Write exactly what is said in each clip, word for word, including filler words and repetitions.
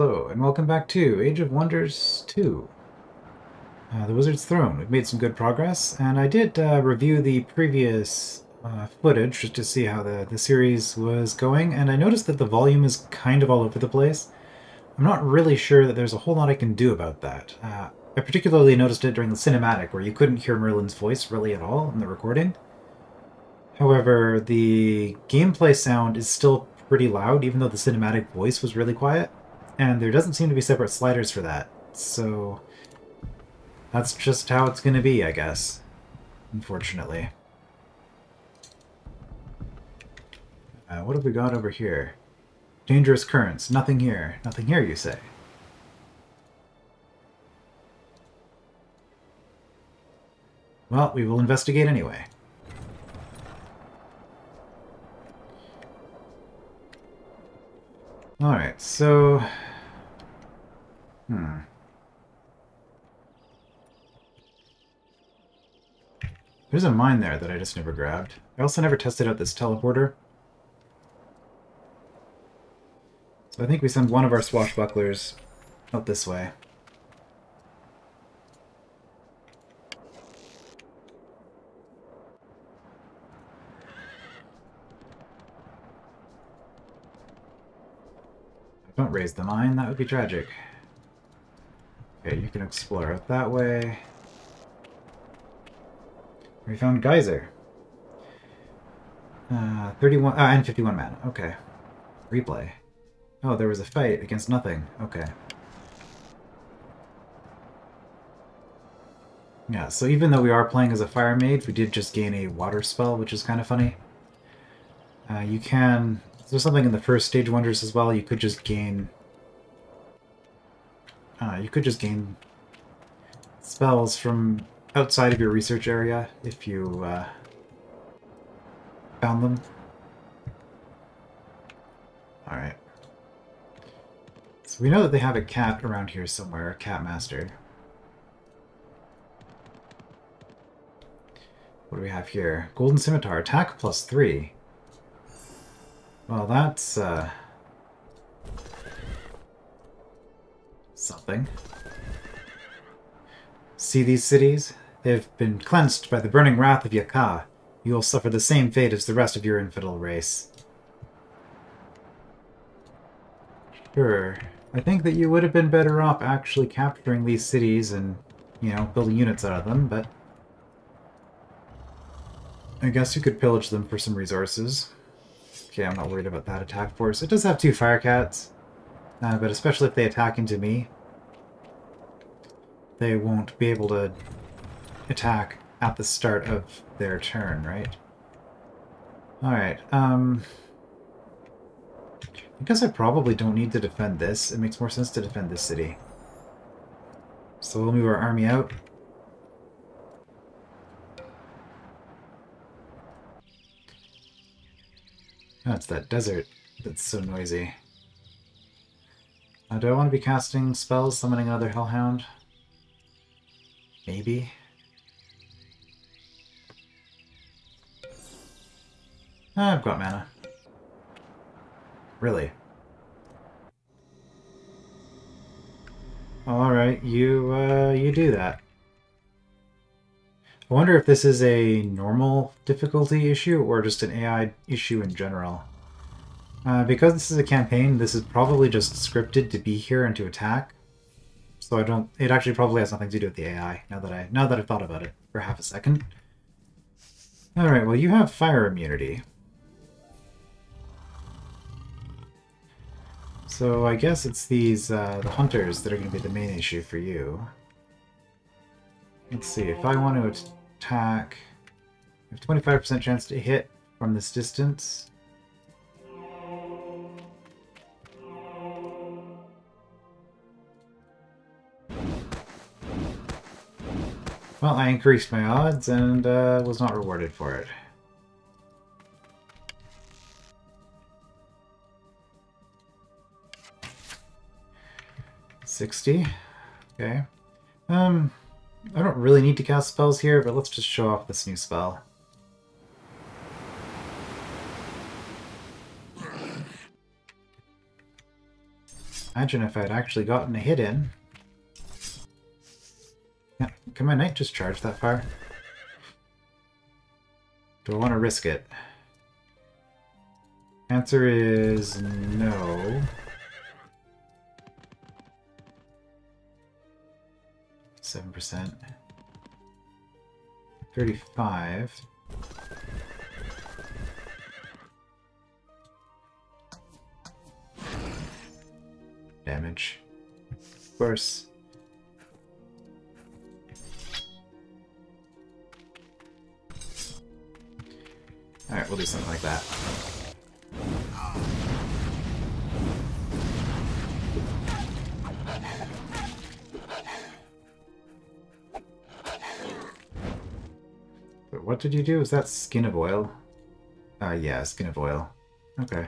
Hello, and welcome back to Age of Wonders two, uh, The Wizard's Throne. We've made some good progress, and I did uh, review the previous uh, footage just to see how the, the series was going, and I noticed that the volume is kind of all over the place. I'm not really sure that there's a whole lot I can do about that. Uh, I particularly noticed it during the cinematic, where you couldn't hear Merlin's voice really at all in the recording. However, the gameplay sound is still pretty loud, even though the cinematic voice was really quiet. And there doesn't seem to be separate sliders for that, so that's just how it's going to be, I guess, unfortunately. Uh, what have we got over here? Dangerous currents. Nothing here. Nothing here, you say? Well, we will investigate anyway. Alright, so... Hmm. There's a mine there that I just never grabbed. I also never tested out this teleporter. So I think we send one of our swashbucklers out this way. Don't raise the mine, that would be tragic. Okay, you can explore out that way. We found Geyser. Uh, thirty-one, ah, and fifty-one mana, okay. Replay. Oh, there was a fight against nothing, okay. Yeah, so even though we are playing as a fire mage, we did just gain a water spell, which is kind of funny. Uh, you can... There's something in the first Stage Wonders as well. You could just gain... Uh, you could just gain spells from outside of your research area if you uh, found them. Alright. So we know that they have a cat around here somewhere, a cat master. What do we have here? Golden Scimitar, attack plus three. Well, that's, uh... something. See these cities? They've been cleansed by the burning wrath of Yaka. You will suffer the same fate as the rest of your infidel race. Sure. I think that you would have been better off actually capturing these cities and, you know, building units out of them, but... I guess you could pillage them for some resources. Okay, I'm not worried about that attack force. It does have two fire cats, uh, but especially if they attack into me, they won't be able to attack at the start of their turn, right? Alright, um... I guess I probably don't need to defend this. It makes more sense to defend this city. So we'll move our army out. Oh, it's that desert that's so noisy. Now, do I want to be casting spells, summoning another hellhound? Maybe. Ah, I've got mana. Really? Alright, you, uh, you do that. I wonder if this is a normal difficulty issue or just an A I issue in general. Uh, because this is a campaign, this is probably just scripted to be here and to attack. So I don't. It actually probably has nothing to do with the A I. Now that I now that I've thought about it for half a second. All right. Well, you have fire immunity. So I guess it's these uh, the hunters that are going to be the main issue for you. Let's see. If I want to. Attack. I have twenty-five percent chance to hit from this distance. Well, I increased my odds and uh, was not rewarded for it. sixty. Okay. Um... I don't really need to cast spells here, but let's just show off this new spell. Imagine if I'd actually gotten a hit in. Yeah, can my knight just charge that far? Do I want to risk it? Answer is no. Seven percent. Thirty-five. Damage. Of course. Alright, we'll do something like that. But what did you do? Is that skin of oil? Uh, yeah, skin of oil. Okay.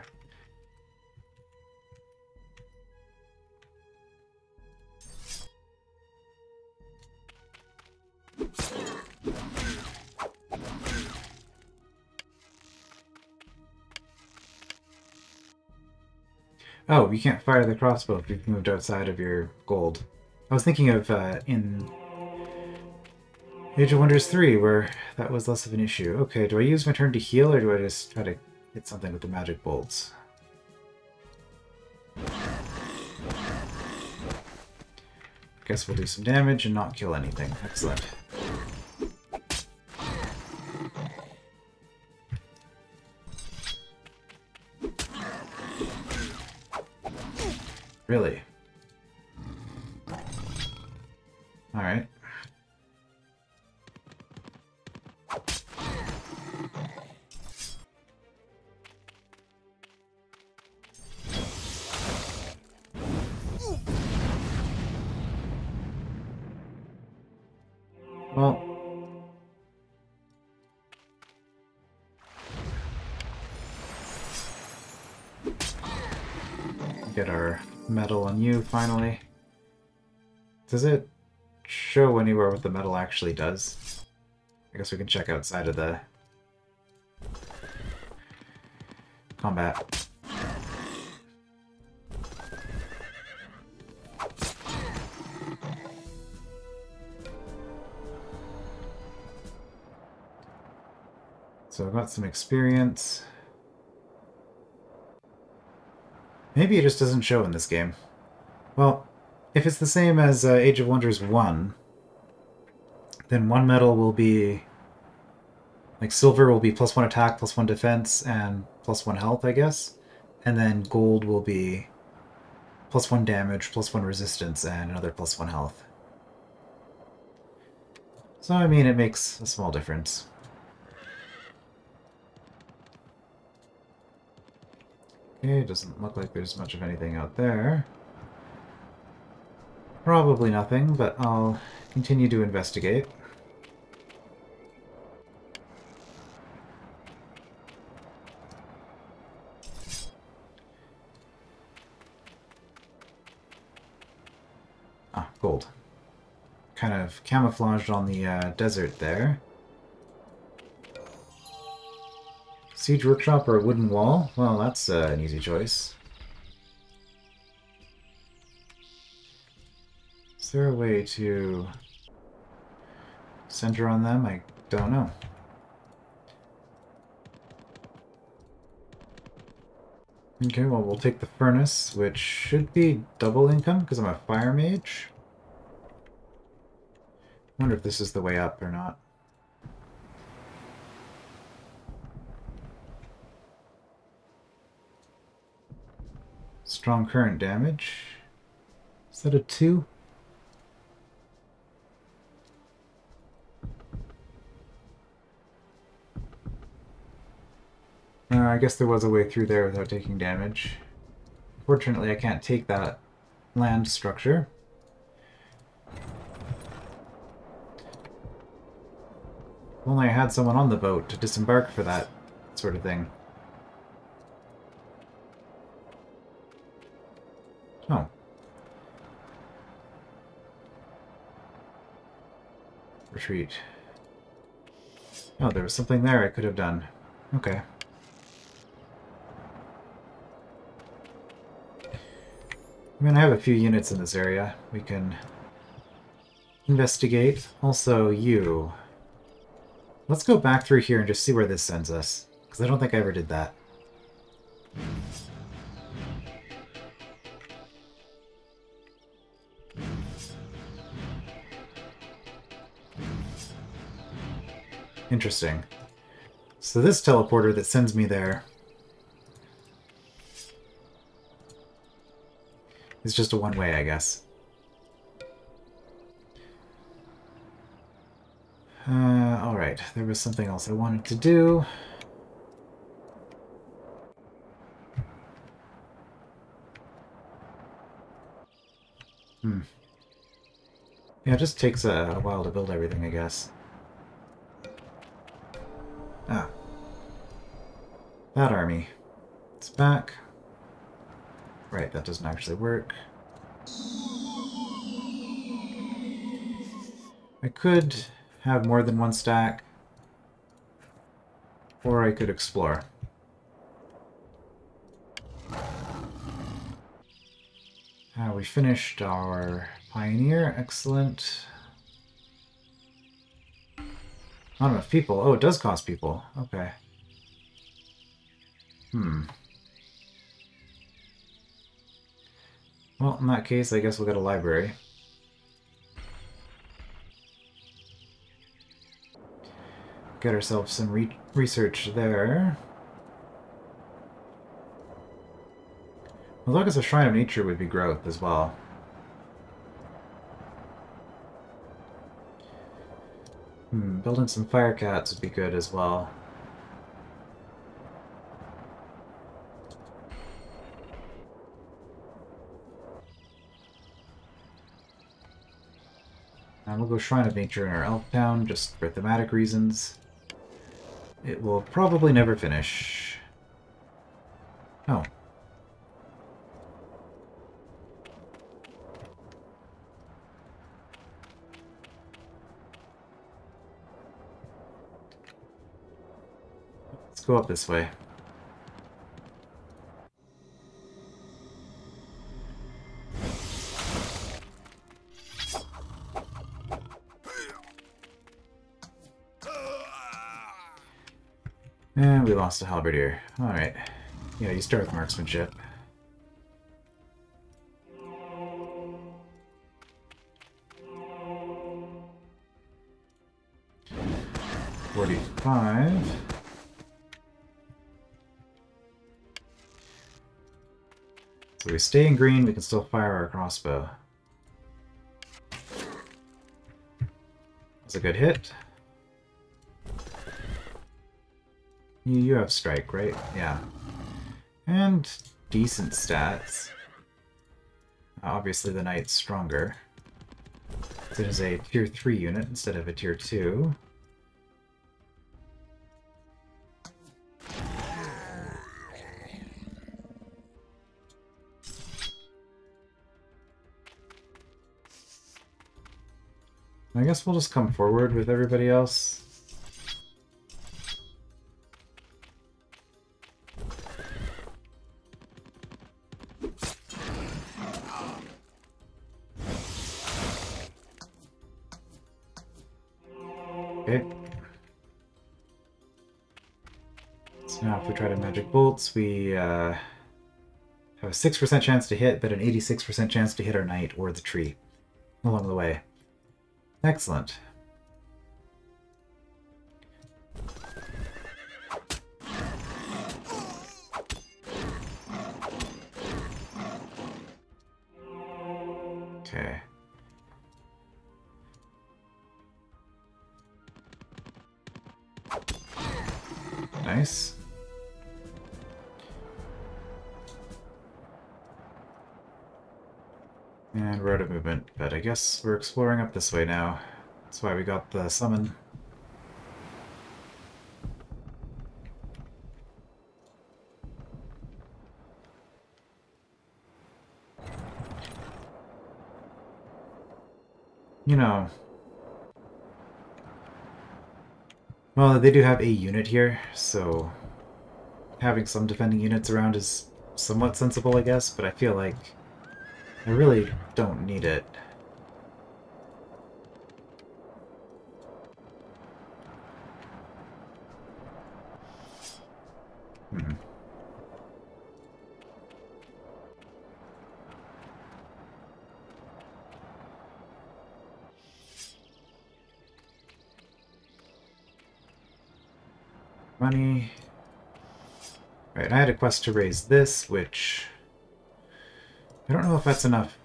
Oh, you can't fire the crossbow if you've moved outside of your gold. I was thinking of uh, in Age of Wonders three, where that was less of an issue. Okay, do I use my turn to heal, or do I just try to hit something with the magic bolts? Guess we'll do some damage and not kill anything. Excellent. Really? Alright. Well... get our... metal on you, finally. Does it show anywhere what the metal actually does? I guess we can check outside of the combat. So I've got some experience. Maybe it just doesn't show in this game. Well, if it's the same as uh, Age of Wonders one, then one metal will be... like, silver will be plus one attack, plus one defense, and plus one health, I guess. And then gold will be plus one damage, plus one resistance, and another plus one health. So, I mean, it makes a small difference. It doesn't look like there's much of anything out there. Probably nothing, but I'll continue to investigate. Ah, gold. Kind of camouflaged on the uh, desert there. Siege workshop or a wooden wall? Well, that's uh, an easy choice. Is there a way to center on them? I don't know. Okay, well, we'll take the furnace, which should be double income because I'm a fire mage. I wonder if this is the way up or not. Strong current damage. Is that a two? Uh, I guess there was a way through there without taking damage. Fortunately, I can't take that land structure. If only I had someone on the boat to disembark for that sort of thing. Oh. Retreat. Oh, there was something there I could have done. Okay. I'm going to have a few units in this area. We can investigate. Also, you. Let's go back through here and just see where this sends us, because I don't think I ever did that. Interesting. So this teleporter that sends me there is just a one-way, I guess. Uh, alright, there was something else I wanted to do. Hmm. Yeah, it just takes a, a while to build everything, I guess. Ah. That army. It's back. Right, that doesn't actually work. I could have more than one stack, or I could explore. Ah, we finished our pioneer. Excellent. Not enough people. Oh, it does cost people. Okay. Hmm. Well, in that case, I guess we'll get a library. Get ourselves some re research there. Well, look, as a Shrine of Nature would be growth as well. Hmm, building some fire cats would be good as well. And we'll go Shrine of Nature in our elf town, just for thematic reasons. It will probably never finish. Oh. Let's go up this way. And we lost a halberdier. Alright. Yeah, you start with marksmanship. forty-five. So we stay in green, we can still fire our crossbow. That's a good hit. You have strike, right? Yeah. And decent stats. Obviously the knight's stronger. It is a tier three unit instead of a tier two. I guess we'll just come forward with everybody else. Bolts, we uh, have a six percent chance to hit, but an eighty-six percent chance to hit our knight or the tree along the way. Excellent. Okay. Nice. And we're out of movement, but I guess we're exploring up this way now. That's why we got the summon. You know... Well, they do have a unit here, so... having some defending units around is somewhat sensible, I guess, but I feel like... I really don't need it. Hmm. Money. All right, I had a quest to raise this, which I don't know if that's enough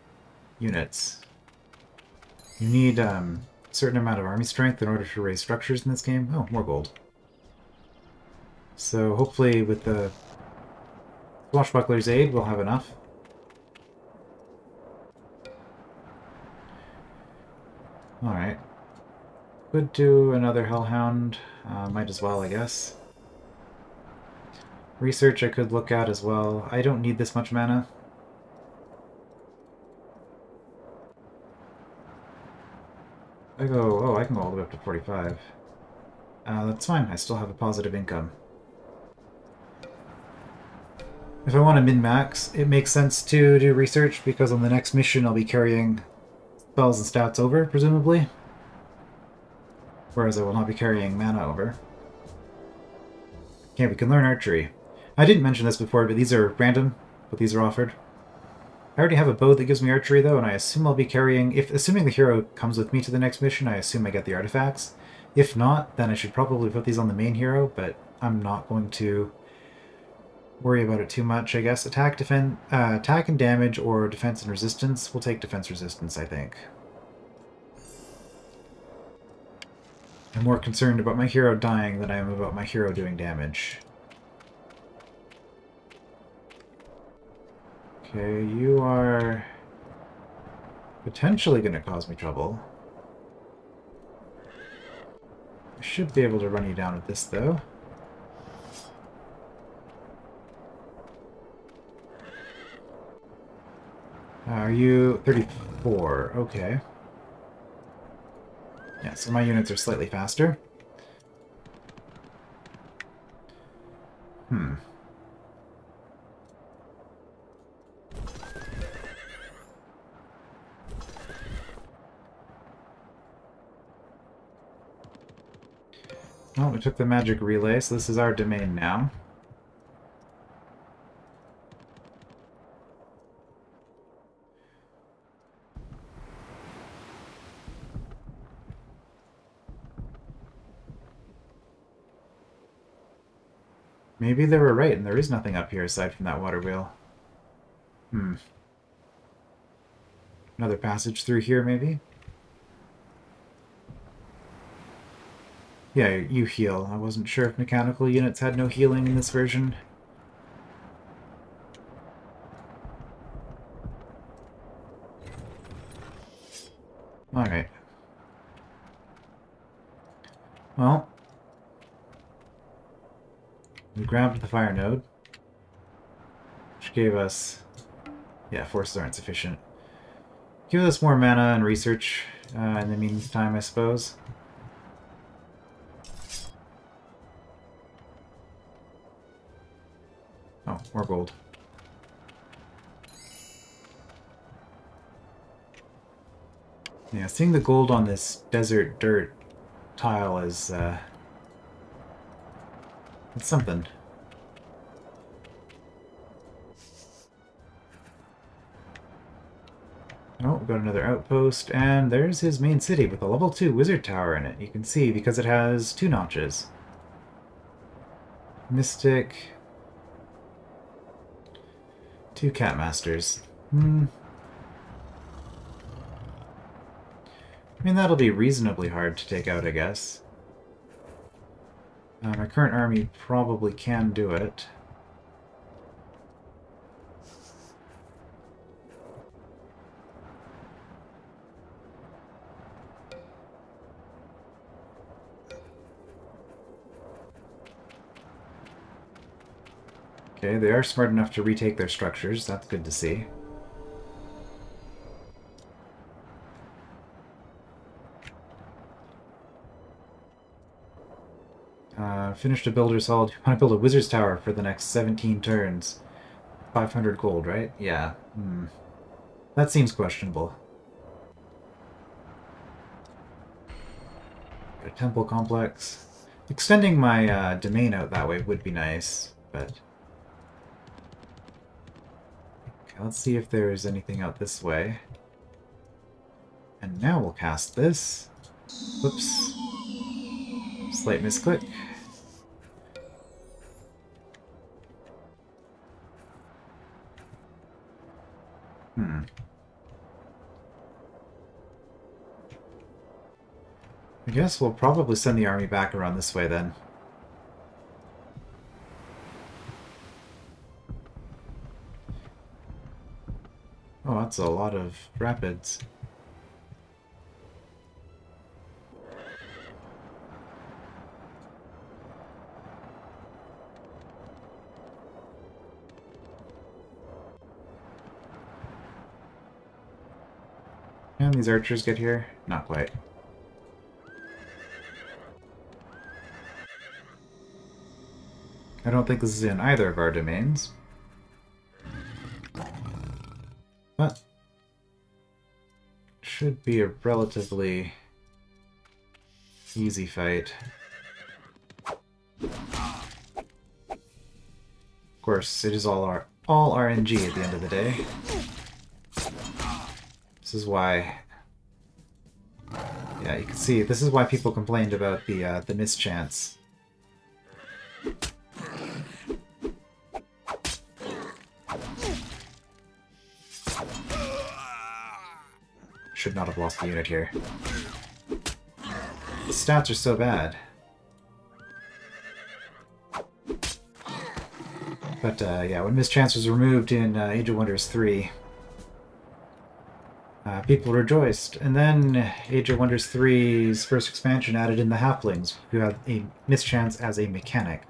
units. You need um, a certain amount of army strength in order to raise structures in this game. Oh, more gold. So hopefully with the Swashbuckler's aid, we'll have enough. Alright. Could do another Hellhound. Uh, might as well, I guess. Research I could look at as well. I don't need this much mana. I go, oh, I can go all the way up to forty-five. Uh, that's fine, I still have a positive income. If I want to min-max, it makes sense to do research, because on the next mission I'll be carrying spells and stats over, presumably. Whereas I will not be carrying mana over. Yeah, we can learn archery. I didn't mention this before, but these are random, but these are offered. I already have a bow that gives me archery, though, and I assume I'll be carrying... If assuming the hero comes with me to the next mission, I assume I get the artifacts. If not, then I should probably put these on the main hero, but I'm not going to worry about it too much, I guess. Attack, defense, uh, attack and damage, or defense and resistance. We'll take defense resistance, I think. I'm more concerned about my hero dying than I am about my hero doing damage. Okay, you are potentially going to cause me trouble. I should be able to run you down with this, though. Uh, are you thirty-four? Okay. Yeah, so my units are slightly faster. Hmm. Oh, we took the magic relay, so this is our domain now. Maybe they were right, and there is nothing up here aside from that water wheel. Hmm. Another passage through here, maybe? Yeah, you heal. I wasn't sure if mechanical units had no healing in this version. Alright. Well. We grabbed the fire node. Which gave us... Yeah, forces aren't sufficient. Give us more mana and research uh, in the meantime, I suppose. Oh, more gold. Yeah, seeing the gold on this desert dirt tile is, uh... it's something. Oh, we've got another outpost, and there's his main city with a level two wizard tower in it. You can see, because it has two notches. Mystic... Two cat masters. Hmm. I mean, that'll be reasonably hard to take out, I guess. Uh, my current army probably can do it. Okay, they are smart enough to retake their structures. That's good to see. Uh, finished a builder's hall. Do you want to build a wizard's tower for the next seventeen turns? five hundred gold, right? Yeah. Hmm. That seems questionable. A temple complex. Extending my uh, domain out that way would be nice, but... Okay, let's see if there is anything out this way. And now we'll cast this. Whoops. Slight misclick. Hmm. I guess we'll probably send the army back around this way then. Oh, that's a lot of rapids. Can these archers get here? Not quite. I don't think this is in either of our domains. But should be a relatively easy fight. Of course, it is all our all R N G at the end of the day. This is why, yeah, you can see, this is why people complained about the, uh, the mischance. Should not have lost the unit here. The stats are so bad. But, uh, yeah, when mischance was removed in uh, Age of Wonders three, Uh, people rejoiced, and then Age of Wonders three's first expansion added in the halflings, who had a mischance as a mechanic.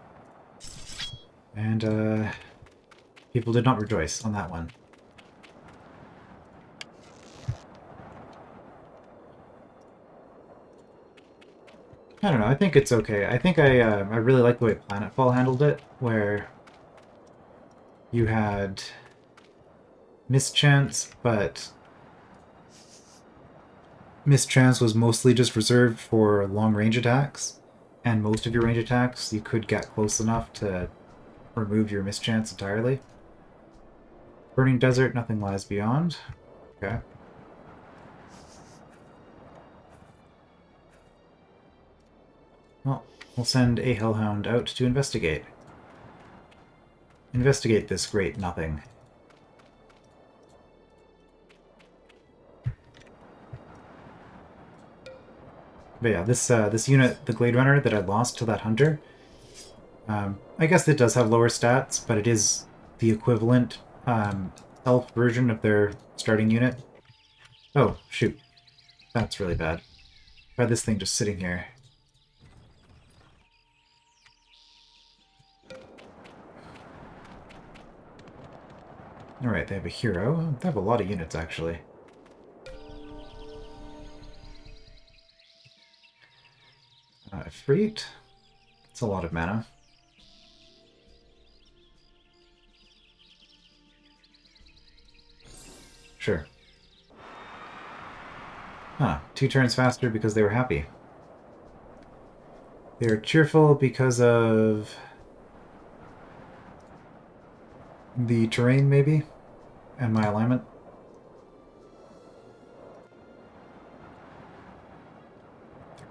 And uh, people did not rejoice on that one. I don't know, I think it's okay. I think I, uh, I really like the way Planetfall handled it, where you had mischance, but... mischance was mostly just reserved for long-range attacks, and most of your range attacks you could get close enough to remove your mischance entirely. Burning Desert, nothing lies beyond. Okay. Well, we'll send a Hellhound out to investigate. Investigate this great nothing. But yeah, this uh, this unit, the Glade Runner that I lost to that Hunter, um, I guess it does have lower stats, but it is the equivalent um, elf version of their starting unit. Oh, shoot. That's really bad. I had this thing just sitting here. Alright, they have a hero. They have a lot of units, actually. Uh, Ifrit. It's a lot of mana. Sure. Huh. Two turns faster because they were happy. They were cheerful because of... the terrain, maybe? And my alignment?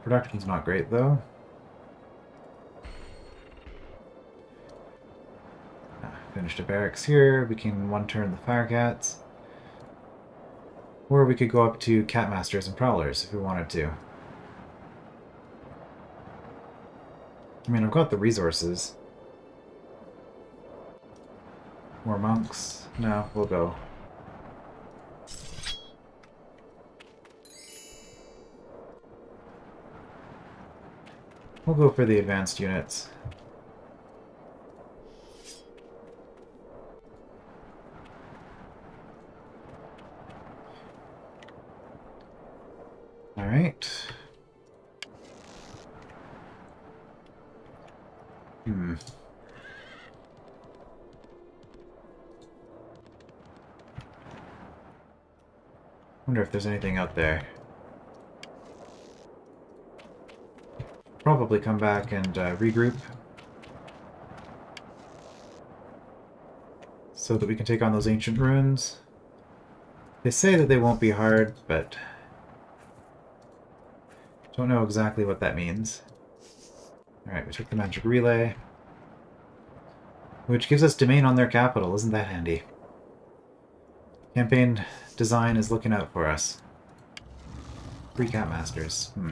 Production's not great, though. Ah, finished a barracks here. We can one turn the Fire Cats. Or we could go up to Cat Masters and Prowlers if we wanted to. I mean, I've got the resources. More monks? No, we'll go. We'll go for the advanced units. Alright. Hmm. Wonder if there's anything up there. Probably come back and uh, regroup. So that we can take on those ancient runes. They say that they won't be hard, but don't know exactly what that means. Alright, we took the magic relay, which gives us domain on their capital. Isn't that handy? Campaign design is looking out for us. Free Cat Masters. Hmm.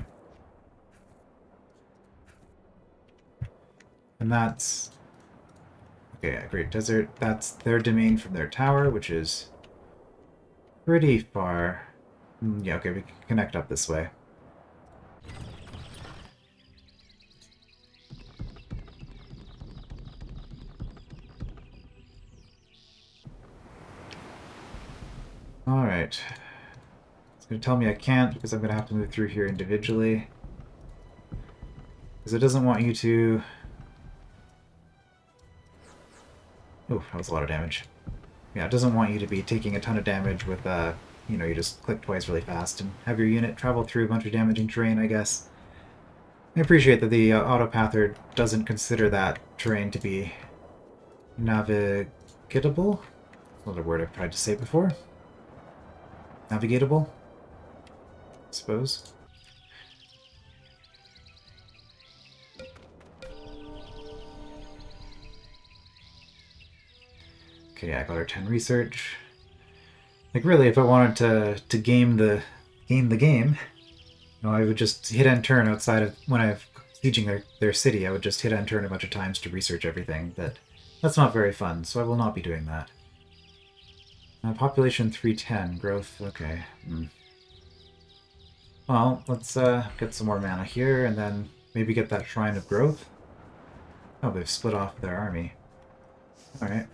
And that's... Okay, yeah, Great Desert. That's their domain from their tower, which is pretty far. Mm, yeah, okay, we can connect up this way. Alright. It's going to tell me I can't because I'm going to have to move through here individually. Because it doesn't want you to... Ooh, that was a lot of damage. Yeah, it doesn't want you to be taking a ton of damage with, uh, you know, you just click twice really fast and have your unit travel through a bunch of damaging terrain, I guess. I appreciate that the uh, autopather doesn't consider that terrain to be navigatable. That's not a word I've tried to say before. Navigatable, I suppose. Okay, yeah, I got her ten research. Like really, if I wanted to to game the game the game, you know, I would just hit end turn outside of when I'm sieging their their city. I would just hit end turn a bunch of times to research everything. That that's not very fun, so I will not be doing that. Uh, population three ten, growth. Okay. Mm. Well, let's uh, get some more mana here, and then maybe get that Shrine of Growth. Oh, they've split off their army. All right.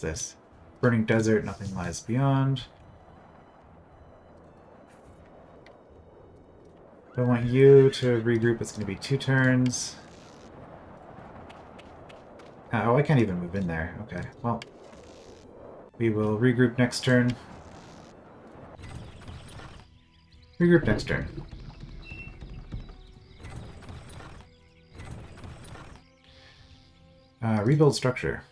This burning desert, nothing lies beyond. I want you to regroup. It's going to be two turns. Oh, I can't even move in there. Okay, well, we will regroup next turn. Regroup next turn. Uh, rebuild structure.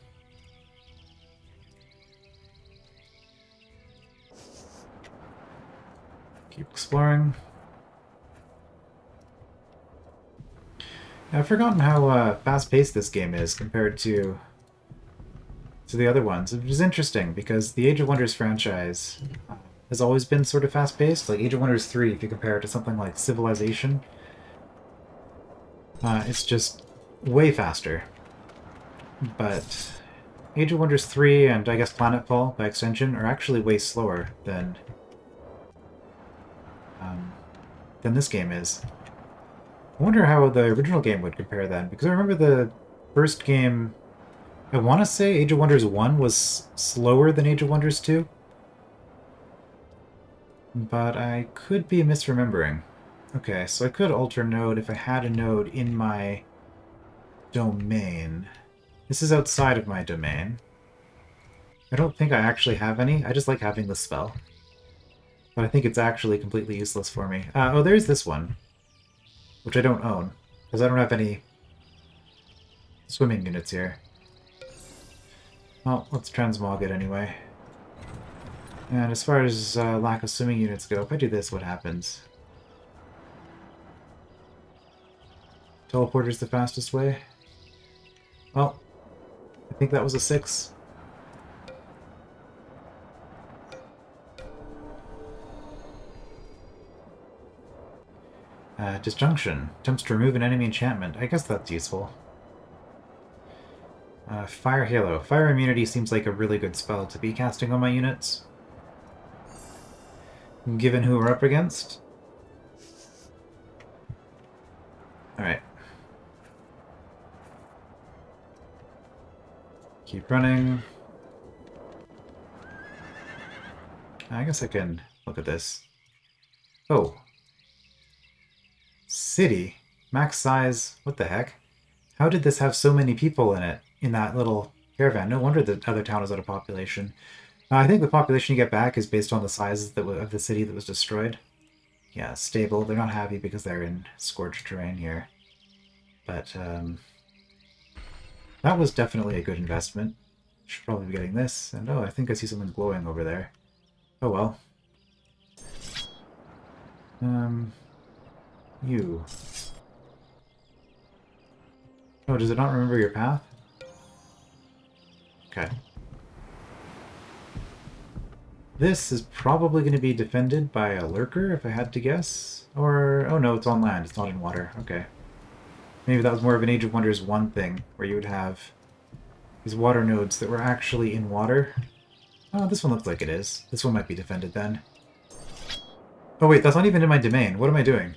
Keep exploring. Now, I've forgotten how uh, fast-paced this game is compared to to the other ones, which is interesting because the Age of Wonders franchise has always been sort of fast-paced. Like Age of Wonders three, if you compare it to something like Civilization, uh, it's just way faster. But Age of Wonders three and I guess Planetfall by extension are actually way slower than. Um, than this game is. I wonder how the original game would compare then, because I remember the first game, I want to say Age of Wonders one was slower than Age of Wonders two, but I could be misremembering. Okay, so I could alter node if I had a node in my domain. This is outside of my domain. I don't think I actually have any, I just like having the spell. But I think it's actually completely useless for me. Uh, oh, there's this one, which I don't own, because I don't have any swimming units here. Well, let's transmog it anyway. And as far as uh, lack of swimming units go, if I do this, what happens? Teleporter's the fastest way. Well, I think that was a six. Uh, disjunction. Attempts to remove an enemy enchantment. I guess that's useful. Uh, Fire Halo. Fire immunity seems like a really good spell to be casting on my units. Given who we're up against. Alright. Keep running. I guess I can look at this. Oh. City? Max size? What the heck? How did this have so many people in it, in that little caravan? No wonder the other town is out of population. I think the population you get back is based on the size that of the city that was destroyed. Yeah, stable. They're not happy because they're in scorched terrain here. But um, that was definitely a good investment. Should probably be getting this. And oh, I think I see something glowing over there. Oh well. Um, you. Oh, does it not remember your path? Okay. This is probably going to be defended by a lurker, if I had to guess. Or, oh no, it's on land, it's not in water. Okay. Maybe that was more of an Age of Wonders one thing, where you would have these water nodes that were actually in water. Oh, this one looks like it is. This one might be defended then. Oh wait, that's not even in my domain. What am I doing?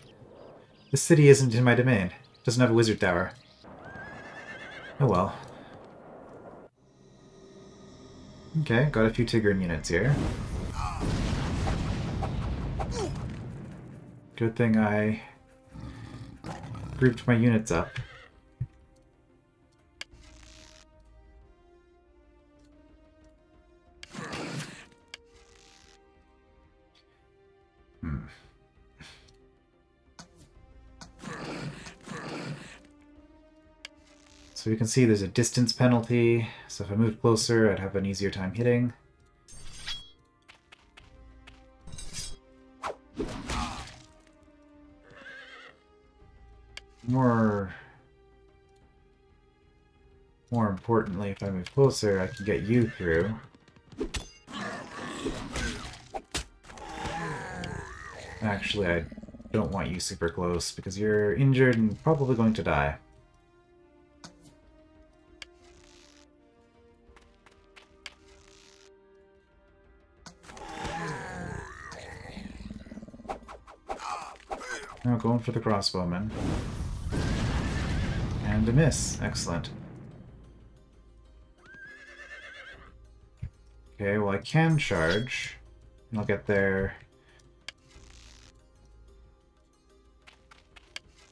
This city isn't in my domain. It doesn't have a wizard tower. Oh well. Okay, got a few Tigran units here. Good thing I grouped my units up. Hmm. So you can see there's a distance penalty, so if I moved closer, I'd have an easier time hitting. More... More importantly, if I move closer, I can get you through. Actually, I don't want you super close, because you're injured and probably going to die. Now going for the crossbowman. And a miss. Excellent. Okay, well I can charge. And I'll get there.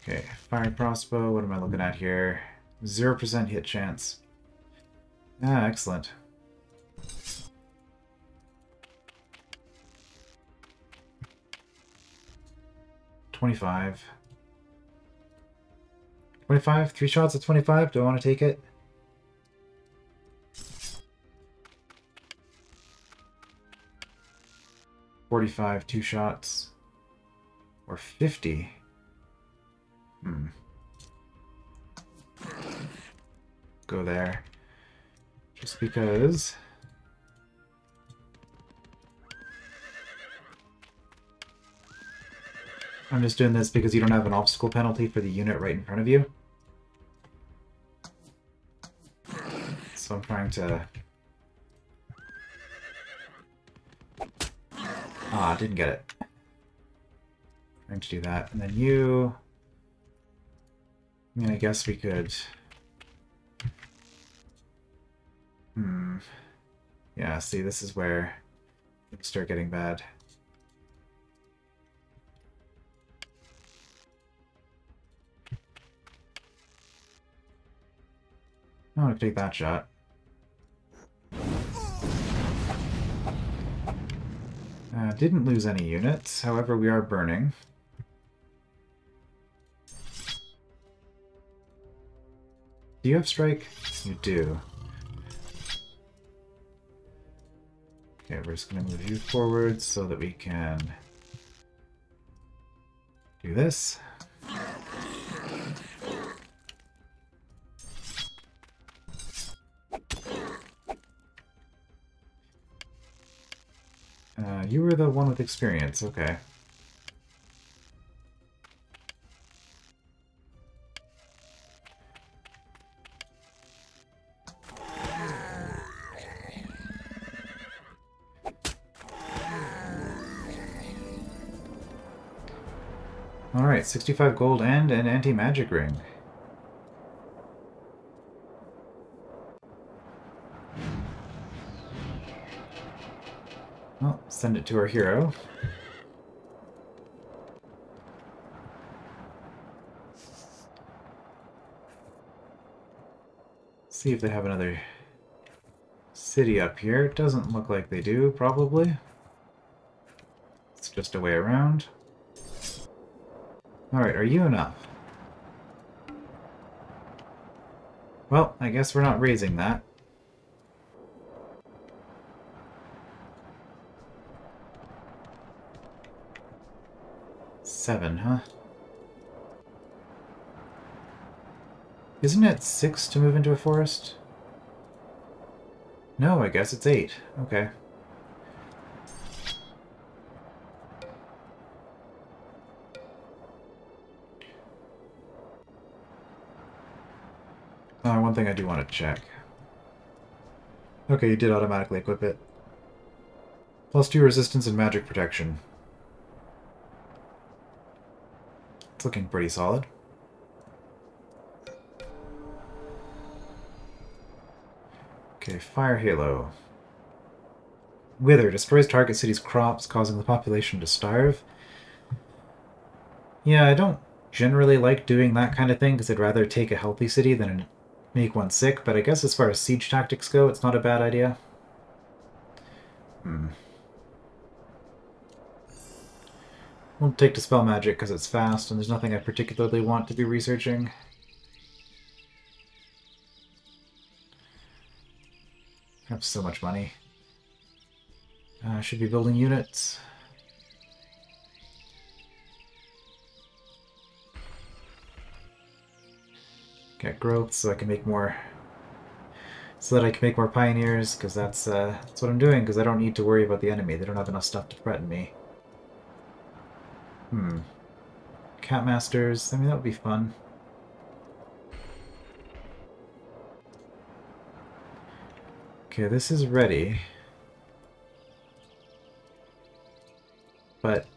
Okay, fire crossbow. What am I looking at here? zero percent hit chance. Ah, excellent. twenty-five. twenty-five? Three shots at twenty-five? Do I want to take it? forty-five, two shots. Or fifty? Hmm. Go there. Just because... I'm just doing this because you don't have an obstacle penalty for the unit right in front of you. So I'm trying to... Ah, didn't get it. Trying to do that. And then you... I mean, I guess we could... Hmm. Yeah, see, this is where things start getting bad. I'm gonna take that shot. Uh, didn't lose any units, however we are burning. Do you have strike? You do. Okay, we're just gonna move you forward so that we can do this. Uh, you were the one with experience, okay. Alright, sixty-five gold and an anti-magic ring. Well, send it to our hero. See if they have another city up here. It doesn't look like they do, probably. It's just a way around. Alright, are you enough? Well, I guess we're not raising that. Seven, huh? Isn't it six to move into a forest? No, I guess it's eight. Okay. Uh, one thing I do want to check. Okay, you did automatically equip it. Plus two resistance and magic protection. It's looking pretty solid. Okay, Fire Halo. Wither destroys target city's crops, causing the population to starve. Yeah, I don't generally like doing that kind of thing, because I'd rather take a healthy city than make one sick, but I guess as far as siege tactics go, it's not a bad idea. Hmm. We'll take Dispel Magic, because it's fast, and there's nothing I particularly want to be researching. I have so much money. I uh, should be building units. Got growth so I can make more... so that I can make more pioneers, because that's, uh, that's what I'm doing, because I don't need to worry about the enemy. They don't have enough stuff to threaten me. Hmm. Catmasters, I mean, that would be fun. Okay, this is ready. But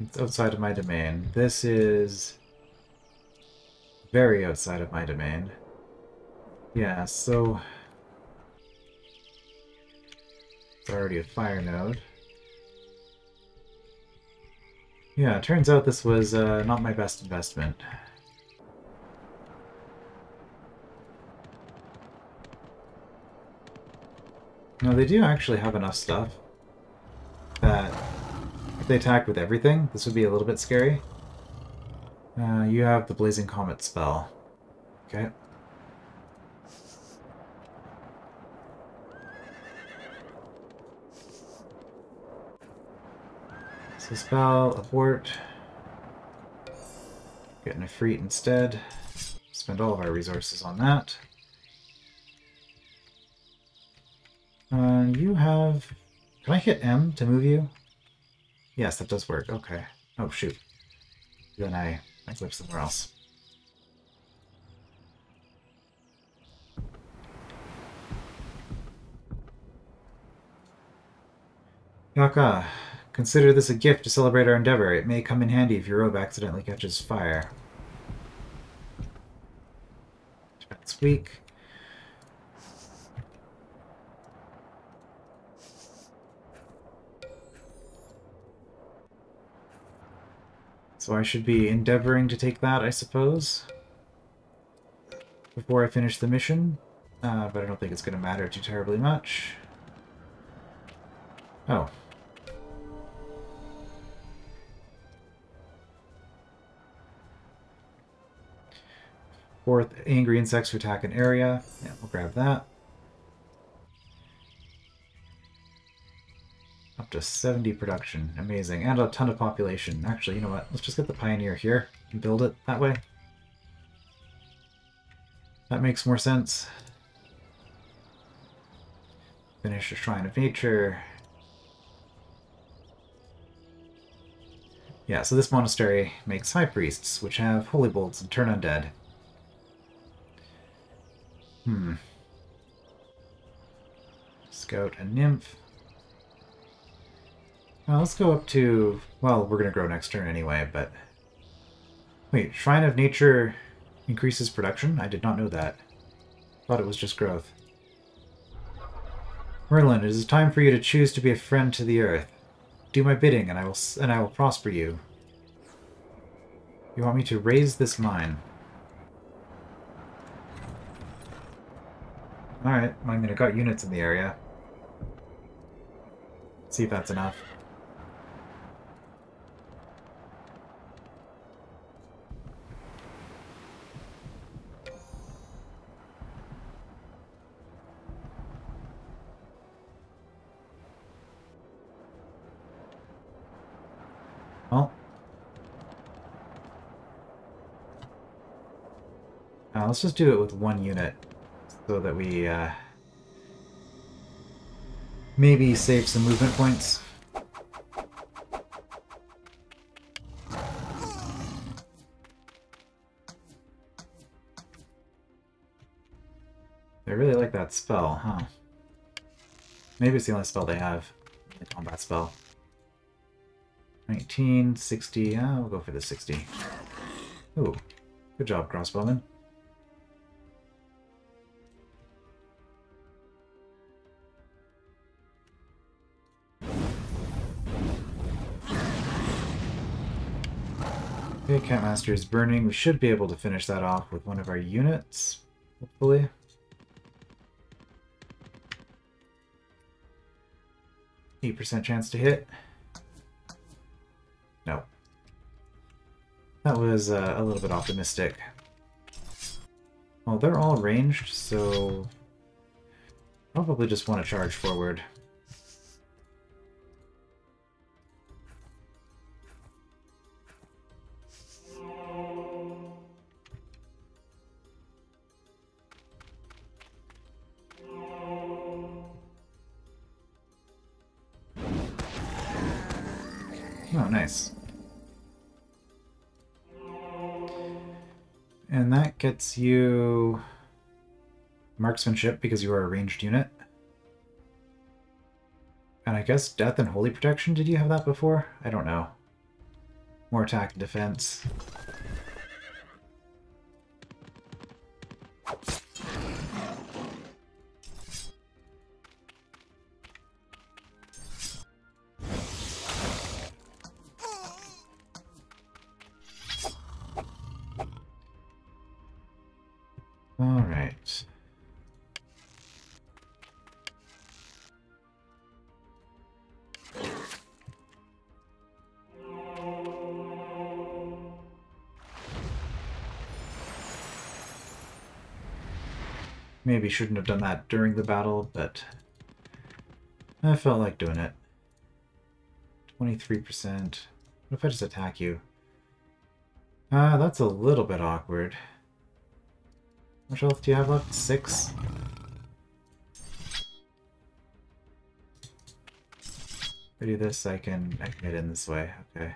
it's outside of my domain. This is very outside of my domain. Yeah, so it's already a fire node. Yeah, it turns out this was uh, not my best investment. No, they do actually have enough stuff that if they attack with everything, this would be a little bit scary. Uh, you have the Blazing Comet spell. Okay. So spell, abort. Get an Efreet instead. Spend all of our resources on that. Uh, you have... Can I hit M to move you? Yes, that does work. Okay. Oh, shoot. Then I, I clip somewhere else. Yaka, consider this a gift to celebrate our endeavor. It may come in handy if your robe accidentally catches fire. That's weak. So I should be endeavoring to take that, I suppose, before I finish the mission, uh, but I don't think it's going to matter too terribly much. Oh. Fourth, angry insects who attack an area. Yeah, we'll grab that. Up to seventy production. Amazing. And a ton of population. Actually, you know what? Let's just get the Pioneer here and build it that way. That makes more sense. Finish the Shrine of Nature. Yeah, so this monastery makes High Priests, which have Holy Bolts and Turn Undead. Hmm. Scout and Nymph. Well, let's go up to... well, we're going to grow next turn anyway, but... wait, Shrine of Nature increases production? I did not know that. Thought it was just growth. Merlin, it is time for you to choose to be a friend to the earth. Do my bidding, and I will and I will prosper you. You want me to raise this mine? Alright, I'm gonna cut units in the area. See if that's enough. Well. Uh, let's just do it with one unit. So that we uh, maybe save some movement points. They really like that spell, huh? Maybe it's the only spell they have, the combat spell. nineteen, sixty, uh, we'll go for the sixty. Ooh, good job, crossbowman. Okay, Catmaster is burning. We should be able to finish that off with one of our units, hopefully. eight percent chance to hit. No. That was uh, a little bit optimistic. Well, they're all ranged, so probably just want to charge forward. Oh, nice. And that gets you marksmanship because you are a ranged unit. And I guess death and holy protection, did you have that before? I don't know. More attack and defense. Maybe shouldn't have done that during the battle, but I felt like doing it. twenty-three percent. What if I just attack you? Ah, uh, that's a little bit awkward. How much health do you have left? Six? If I do this, I can, I can get in this way. Okay.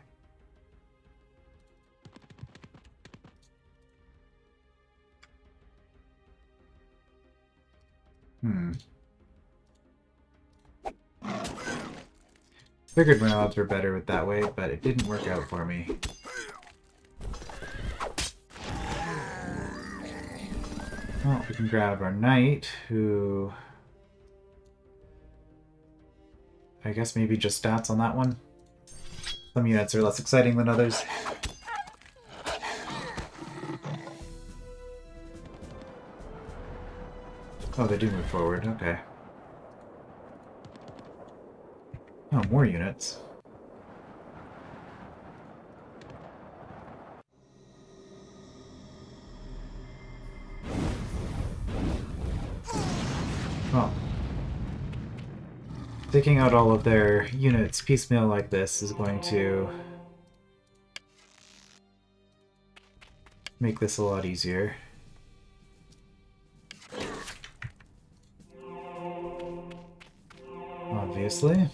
Hmm. Figured my odds were better with that way, but it didn't work out for me. Well, we can grab our knight, who... I guess maybe just stats on that one. Some units are less exciting than others. Oh, they do move forward, okay. Oh, more units. Well, taking out all of their units piecemeal like this is going to make this a lot easier. Obviously.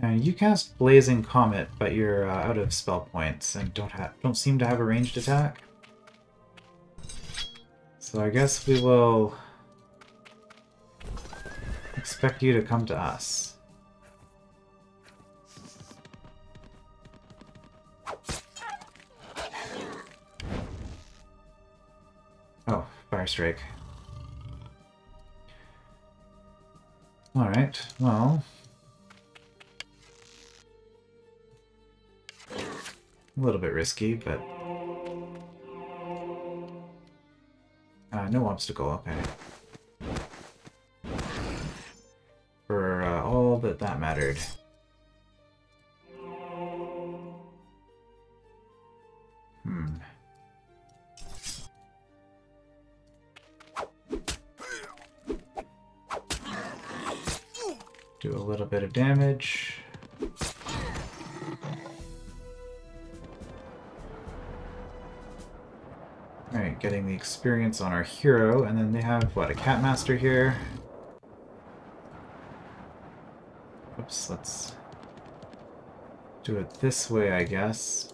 And you cast Blazing Comet, but you're uh, out of spell points and don't have don't seem to have a ranged attack. So I guess we will expect you to come to us. Oh, Fire Strike. Alright, well... a little bit risky, but... Uh, no obstacle, okay. For uh, all that that mattered. Hmm. Do a little bit of damage. Alright, getting the experience on our hero, and then they have, what, a Cat Master here? Oops, let's do it this way, I guess.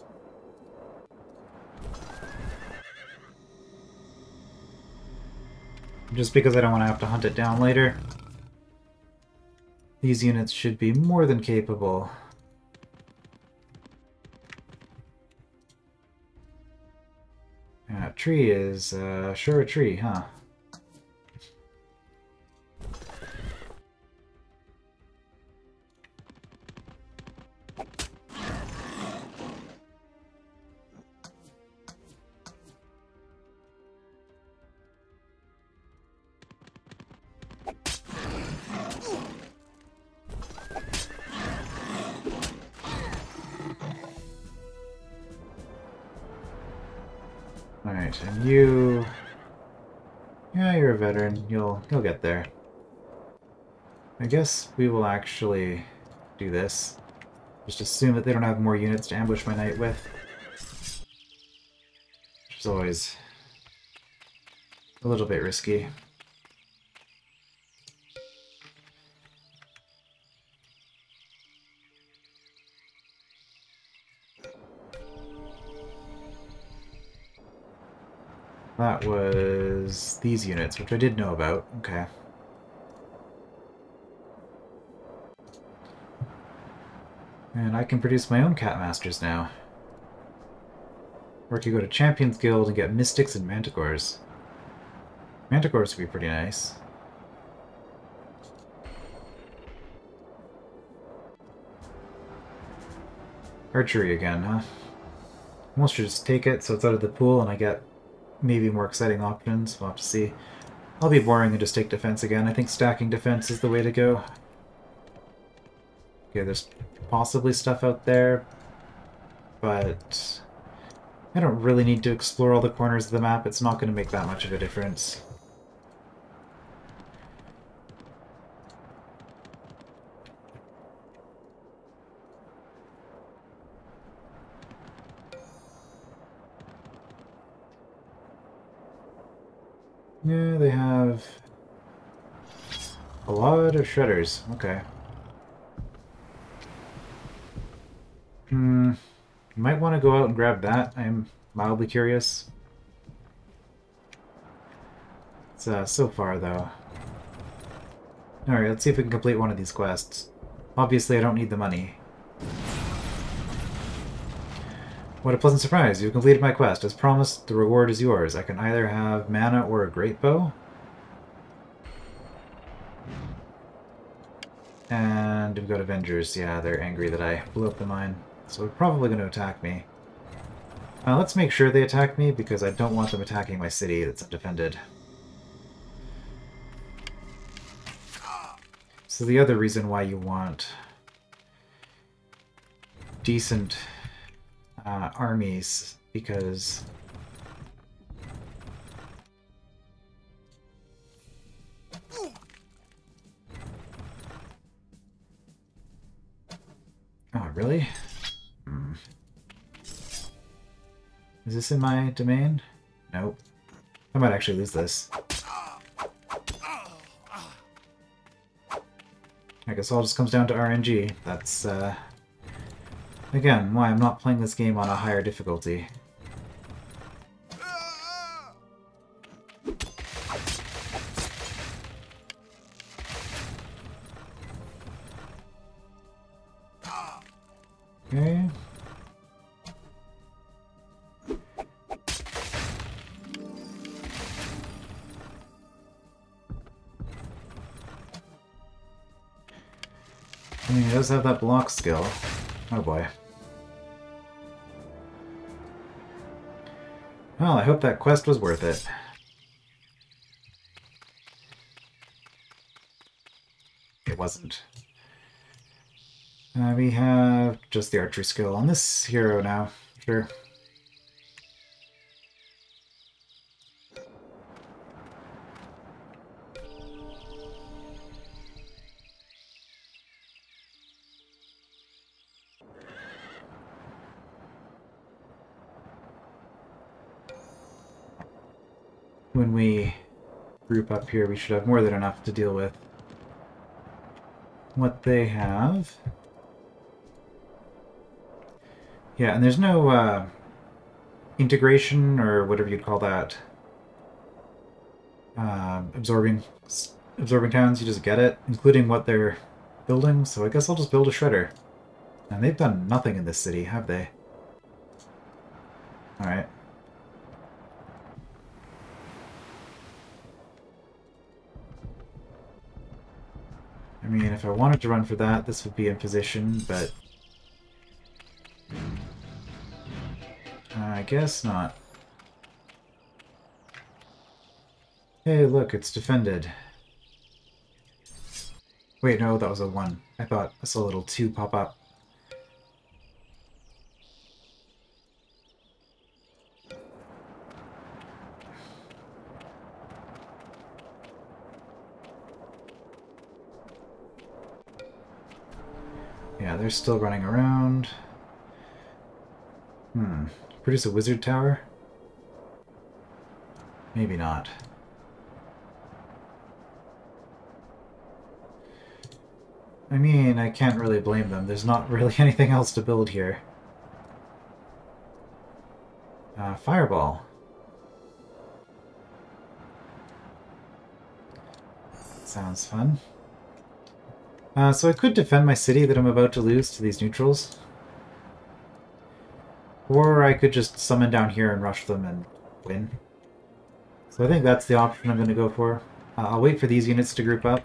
Just because I don't want to have to hunt it down later. These units should be more than capable. Yeah, tree is uh, sure a tree, huh? Alright, and you... yeah, you're a veteran. You'll, you'll get there. I guess we will actually do this. Just assume that they don't have more units to ambush my knight with. Which is always a little bit risky. That was these units, which I did know about. Okay. And I can produce my own Cat Masters now. Or I could go to Champions Guild and get Mystics and Manticores. Manticores would be pretty nice. Archery again, huh? Almost should just take it so it's out of the pool and I get... maybe more exciting options, we'll have to see. I'll be boring and just take defense again. I think stacking defense is the way to go. Okay, there's possibly stuff out there, but I don't really need to explore all the corners of the map. It's not going to make that much of a difference. Yeah, they have a lot of shredders. Okay. Hmm. Might want to go out and grab that. I'm mildly curious. It's uh, so far, though. Alright, let's see if we can complete one of these quests. Obviously, I don't need the money. What a pleasant surprise! You've completed my quest. As promised, the reward is yours. I can either have mana or a great bow. And we've got Avengers. Yeah, they're angry that I blew up the mine. So they're probably going to attack me. Uh, let's make sure they attack me, because I don't want them attacking my city that's undefended. So the other reason why you want decent... Uh, armies, because oh really? Hmm. Is this in my domain? Nope. I might actually lose this. I guess all just comes down to R N G. That's uh again, why I'm not playing this game on a higher difficulty. Okay. mean, he does have that block skill. Oh boy. Well, I hope that quest was worth it. It wasn't. Uh, we have just the archery skill on this hero now. Sure. When we group up here, we should have more than enough to deal with what they have. Yeah, and there's no uh, integration, or whatever you'd call that, uh, absorbing absorbing towns. You just get it, including what they're building, so I guess I'll just build a shredder. And they've done nothing in this city, have they? Alright. I mean, if I wanted to run for that, this would be in position, but... I guess not. Hey, look, it's defended. Wait, no, that was a one. I thought I saw a little two pop up. Yeah, they're still running around. Hmm. Produce a wizard tower? Maybe not. I mean, I can't really blame them. There's not really anything else to build here. Uh, fireball. Sounds fun. Uh, so I could defend my city that I'm about to lose to these neutrals. Or I could just summon down here and rush them and win. So I think that's the option I'm going to go for. Uh, I'll wait for these units to group up.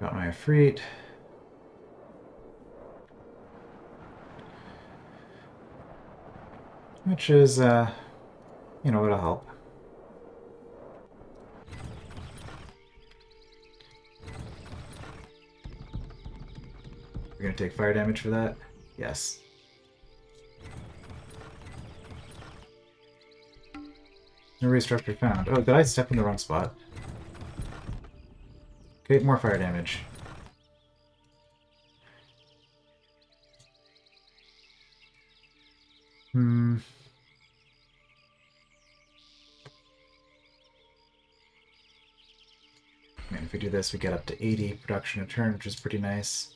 Got my Efreet. Which is, uh, you know, it'll help. You're gonna take fire damage for that? Yes. No restructure found. Oh, did I step in the wrong spot? Okay, more fire damage. Hmm. I mean, if we do this, we get up to eighty production a turn, which is pretty nice.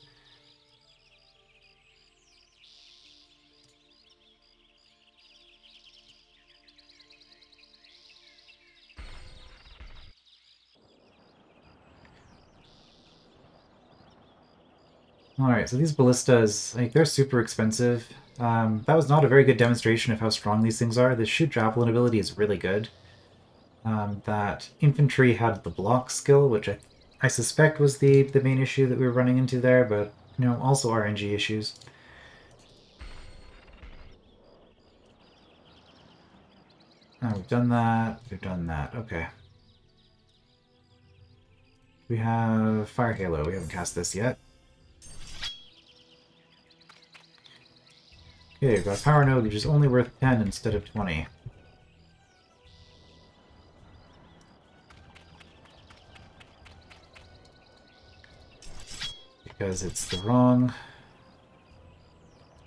Alright, so these ballistas, like, they're super expensive. Um, that was not a very good demonstration of how strong these things are. The shoot javelin ability is really good. Um, that infantry had the block skill, which I, I suspect was the, the main issue that we were running into there, but, you know, also R N G issues. Oh, we've done that, we've done that, okay. We have Fire Halo, we haven't cast this yet. Okay, we've got a power node, which is only worth ten instead of twenty. Because it's the wrong...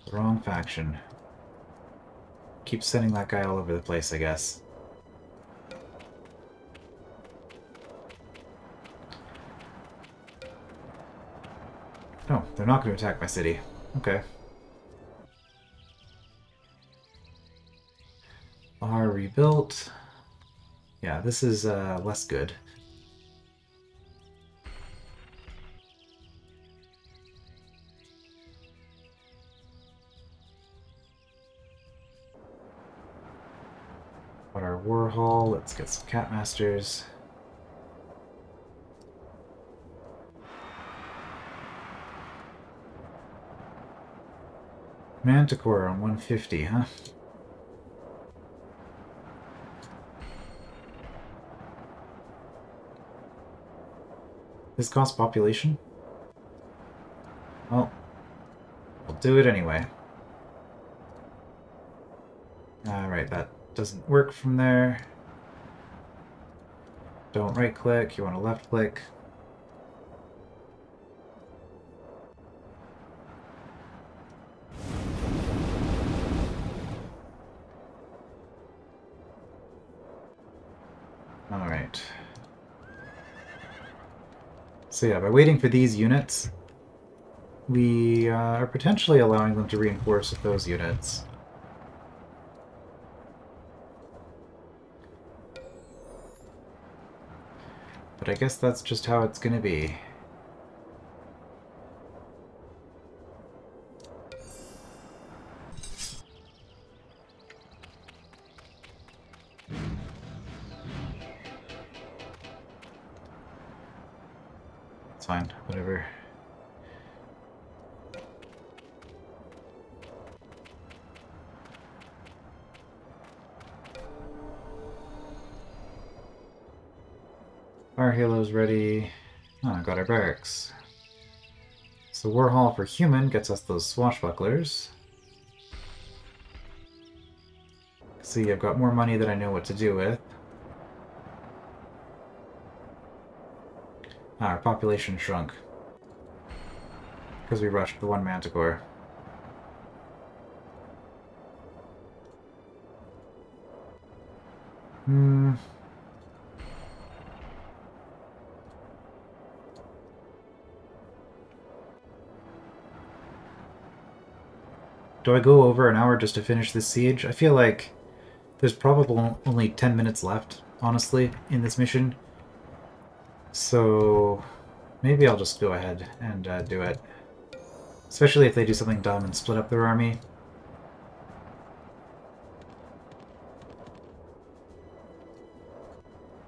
the wrong faction. Keep sending that guy all over the place, I guess. No, they're not going to attack my city. Okay. Are rebuilt. Yeah, this is uh, less good. Warhol. Let's get some Cat Masters. Manticore on one fifty, huh? This costs population? Well, we'll do it anyway. Alright, that doesn't work from there. Don't right click, you want to left click. Alright. So yeah, by waiting for these units, we uh, are potentially allowing them to reinforce with those units. But I guess that's just how it's gonna be. It's fine, whatever. Our Halo's ready. Ah, oh, got our barracks. So Warhol for human gets us those swashbucklers. See, I've got more money that I know what to do with. Ah, our population shrunk. Because we rushed the one Manticore. Hmm... Do I go over an hour just to finish this siege? I feel like there's probably only ten minutes left, honestly, in this mission. So maybe I'll just go ahead and uh, do it. Especially if they do something dumb and split up their army.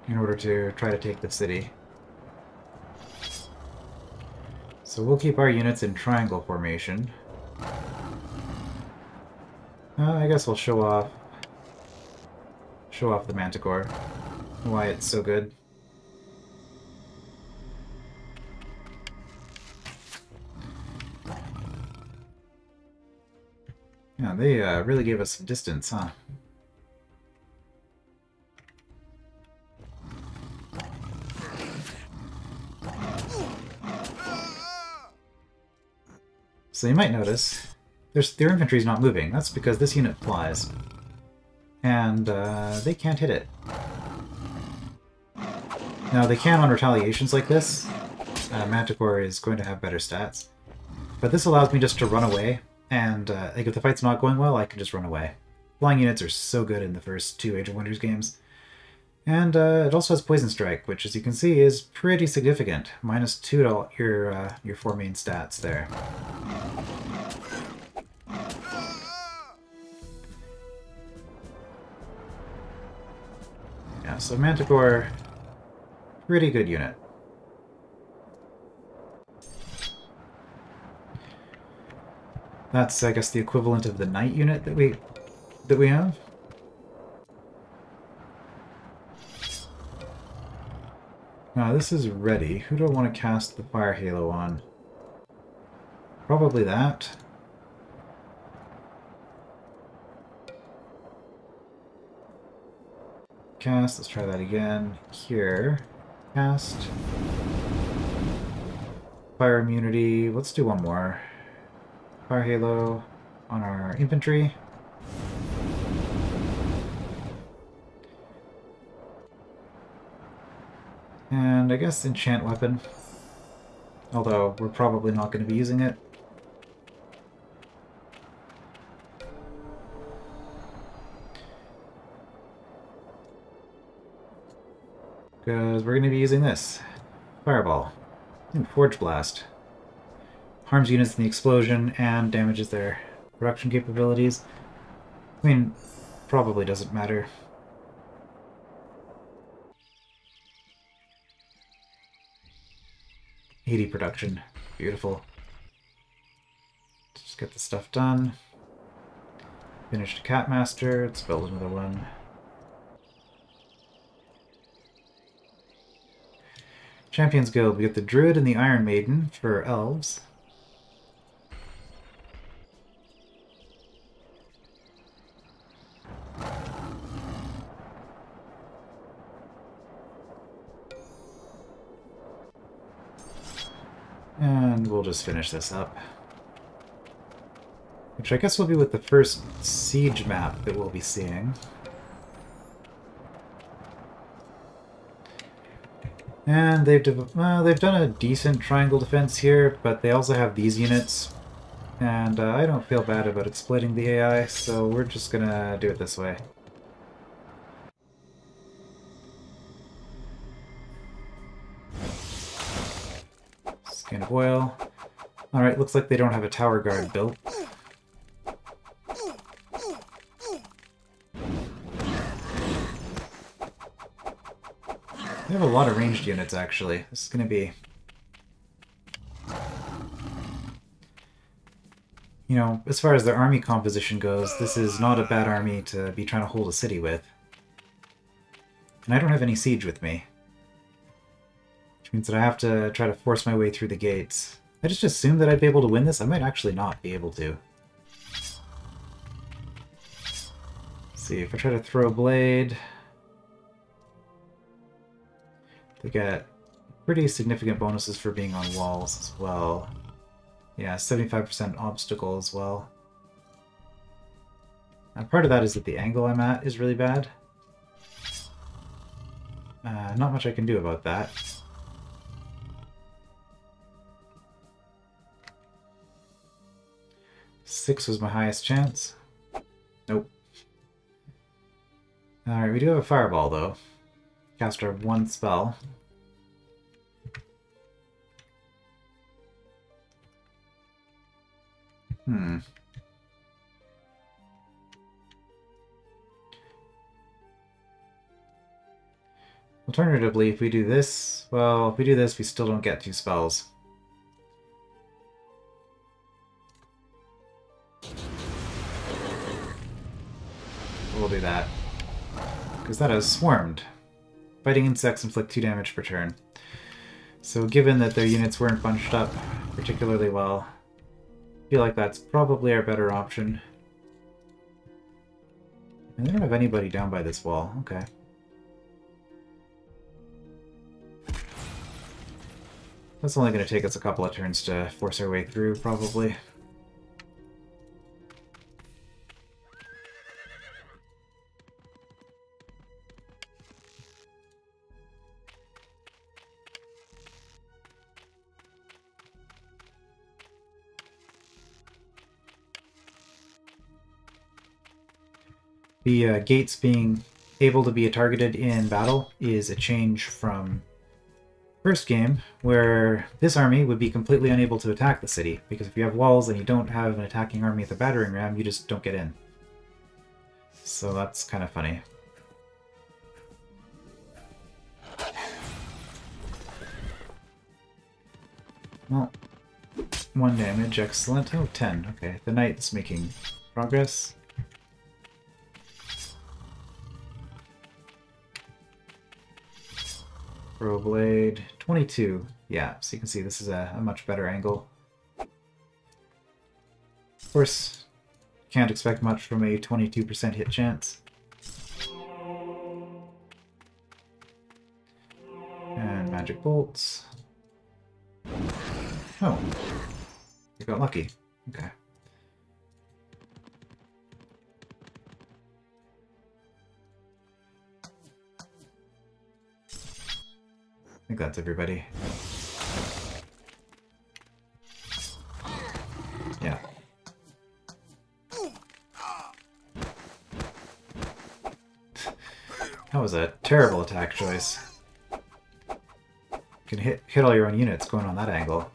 In order to try to take the city. So we'll keep our units in triangle formation. Uh, I guess we'll show off, show off the Manticore, why it's so good. Yeah, they uh, really gave us some distance, huh? So you might notice. There's, their infantry's not moving. That's because this unit flies. And uh, they can't hit it. Now, they can on retaliations like this. Uh, Manticore is going to have better stats. But this allows me just to run away. And uh, like if the fight's not going well, I can just run away. Flying units are so good in the first two Age of Wonders games. And uh, it also has Poison Strike, which, as you can see, is pretty significant. Minus two to all your, uh, your four main stats there. Yeah, so Manticore, pretty good unit. That's, I guess, the equivalent of the Knight unit that we that we have. Now this is ready. Who do I want to cast the Fire Halo on? Probably that. Cast. Let's try that again. Here. Cast. Fire immunity. Let's do one more. Fire Halo on our infantry. And I guess enchant weapon. Although we're probably not going to be using it. Because we're going to be using this. Fireball. And Forge Blast. Harms units in the explosion and damages their production capabilities. I mean, probably doesn't matter. eighty production. Beautiful. Just get the stuff done. Finished Cat Master. Let's build another one. Champions Guild. We get the Druid and the Iron Maiden for elves. And we'll just finish this up. Which I guess will be with the first siege map that we'll be seeing. And they've well, they've done a decent triangle defense here, but they also have these units. And uh, I don't feel bad about exploiting the A I, so we're just gonna do it this way. Skin of oil. Alright, looks like they don't have a tower guard built. We have a lot of ranged units, actually. This is going to be... You know, as far as their army composition goes, this is not a bad army to be trying to hold a city with. And I don't have any siege with me. Which means that I have to try to force my way through the gates. I just assumed that I'd be able to win this. I might actually not be able to. Let's see, if I try to throw a blade... They get pretty significant bonuses for being on walls as well. Yeah, seventy-five percent obstacle as well. And part of that is that the angle I'm at is really bad. Uh, not much I can do about that. Six was my highest chance. Nope. Alright, we do have a fireball though. Cast our one spell. Hmm. Alternatively, if we do this, well, if we do this, we still don't get two spells. We'll do that. Because that has swarmed. Biting insects inflict two damage per turn. So given that their units weren't bunched up particularly well, I feel like that's probably our better option. And they don't have anybody down by this wall. Okay. That's only going to take us a couple of turns to force our way through, probably. The uh, gates being able to be targeted in battle is a change from first game, where this army would be completely unable to attack the city, because if you have walls and you don't have an attacking army with a battering ram, you just don't get in. So that's kind of funny. Well, one damage, excellent. Oh, ten. Okay, the knight's making progress. Throw blade, twenty-two. Yeah, so you can see this is a, a much better angle. Of course, can't expect much from a twenty-two percent hit chance. And magic bolts. Oh, you got lucky. Okay. I think that's everybody. Yeah. That was a terrible attack choice. You can hit, hit all your own units going on that angle.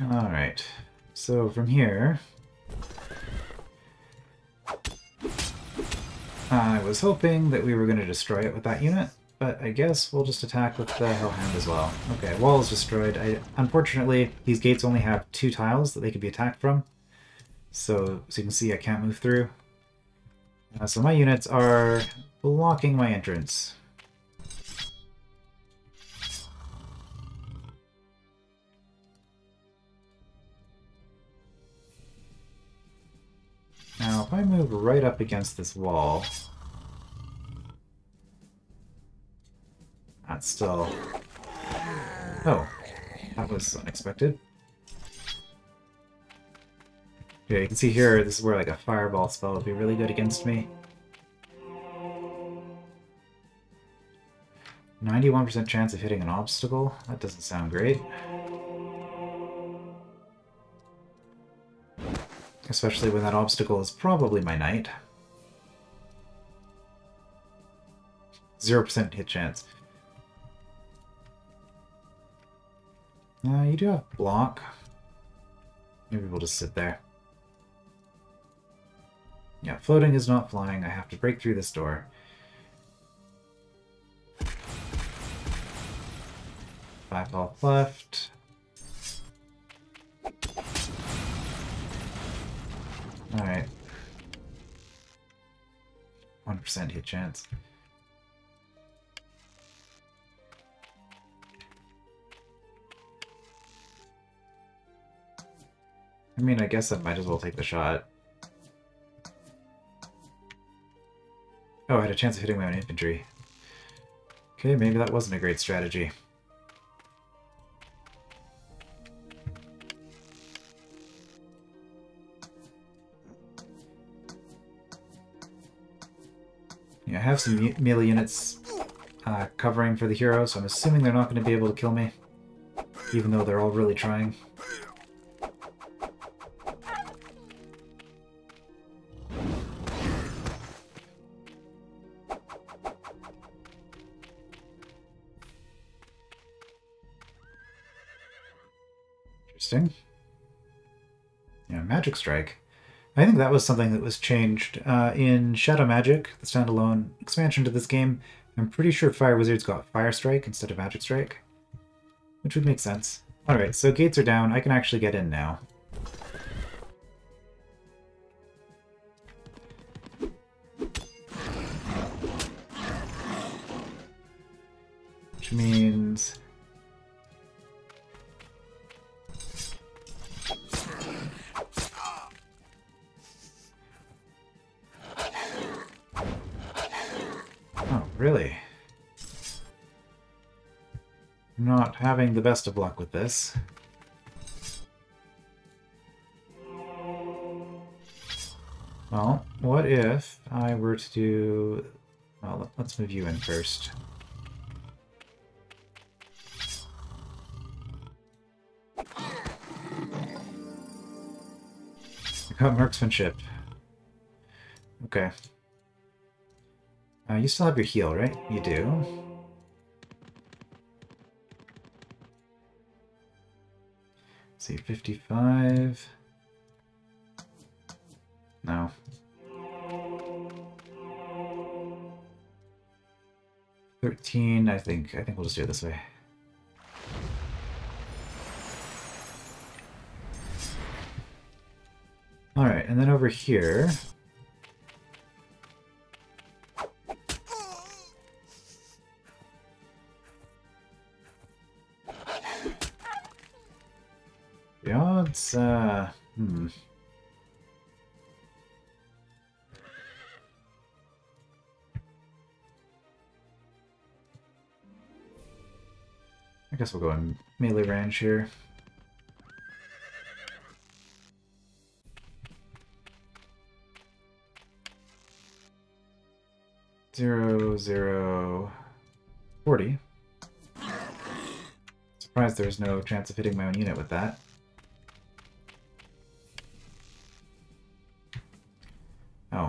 Alright. So from here... I was hoping that we were going to destroy it with that unit, but I guess we'll just attack with the Hellhound as well. Okay, wall is destroyed. I, unfortunately, these gates only have two tiles that they can be attacked from. So, so you can see I can't move through. Uh, so my units are blocking my entrance. Now, if I move right up against this wall, that's still... Oh, that was unexpected. Yeah, you can see here, this is where like a fireball spell would be really good against me. ninety-one percent chance of hitting an obstacle? That doesn't sound great. Especially when that obstacle is probably my knight. zero percent hit chance. Uh, you do have block. Maybe we'll just sit there. Yeah, floating is not flying. I have to break through this door. Five health left. Alright. one percent hit chance. I mean, I guess I might as well take the shot. Oh, I had a chance of hitting my own infantry. Okay, maybe that wasn't a great strategy. Yeah, I have some melee units uh, covering for the hero, so I'm assuming they're not going to be able to kill me, even though they're all really trying. Interesting. Yeah, Magic Strike. I think that was something that was changed uh, in Shadow Magic, the standalone expansion to this game. I'm pretty sure Fire Wizards got Fire Strike instead of Magic Strike, which would make sense. Alright, so gates are down. I can actually get in now. Which means... Really? Not having the best of luck with this. Well, what if I were to do... Well, let's move you in first. I got marksmanship. Okay. Uh, you still have your heal, right? You do. Let's see, fifty-five. No. Thirteen, I think. I think we'll just do it this way. Alright, and then over here... Uh, hmm. I guess we'll go in melee range here. Zero, zero, forty. Surprised there's no chance of hitting my own unit with that. Oh. I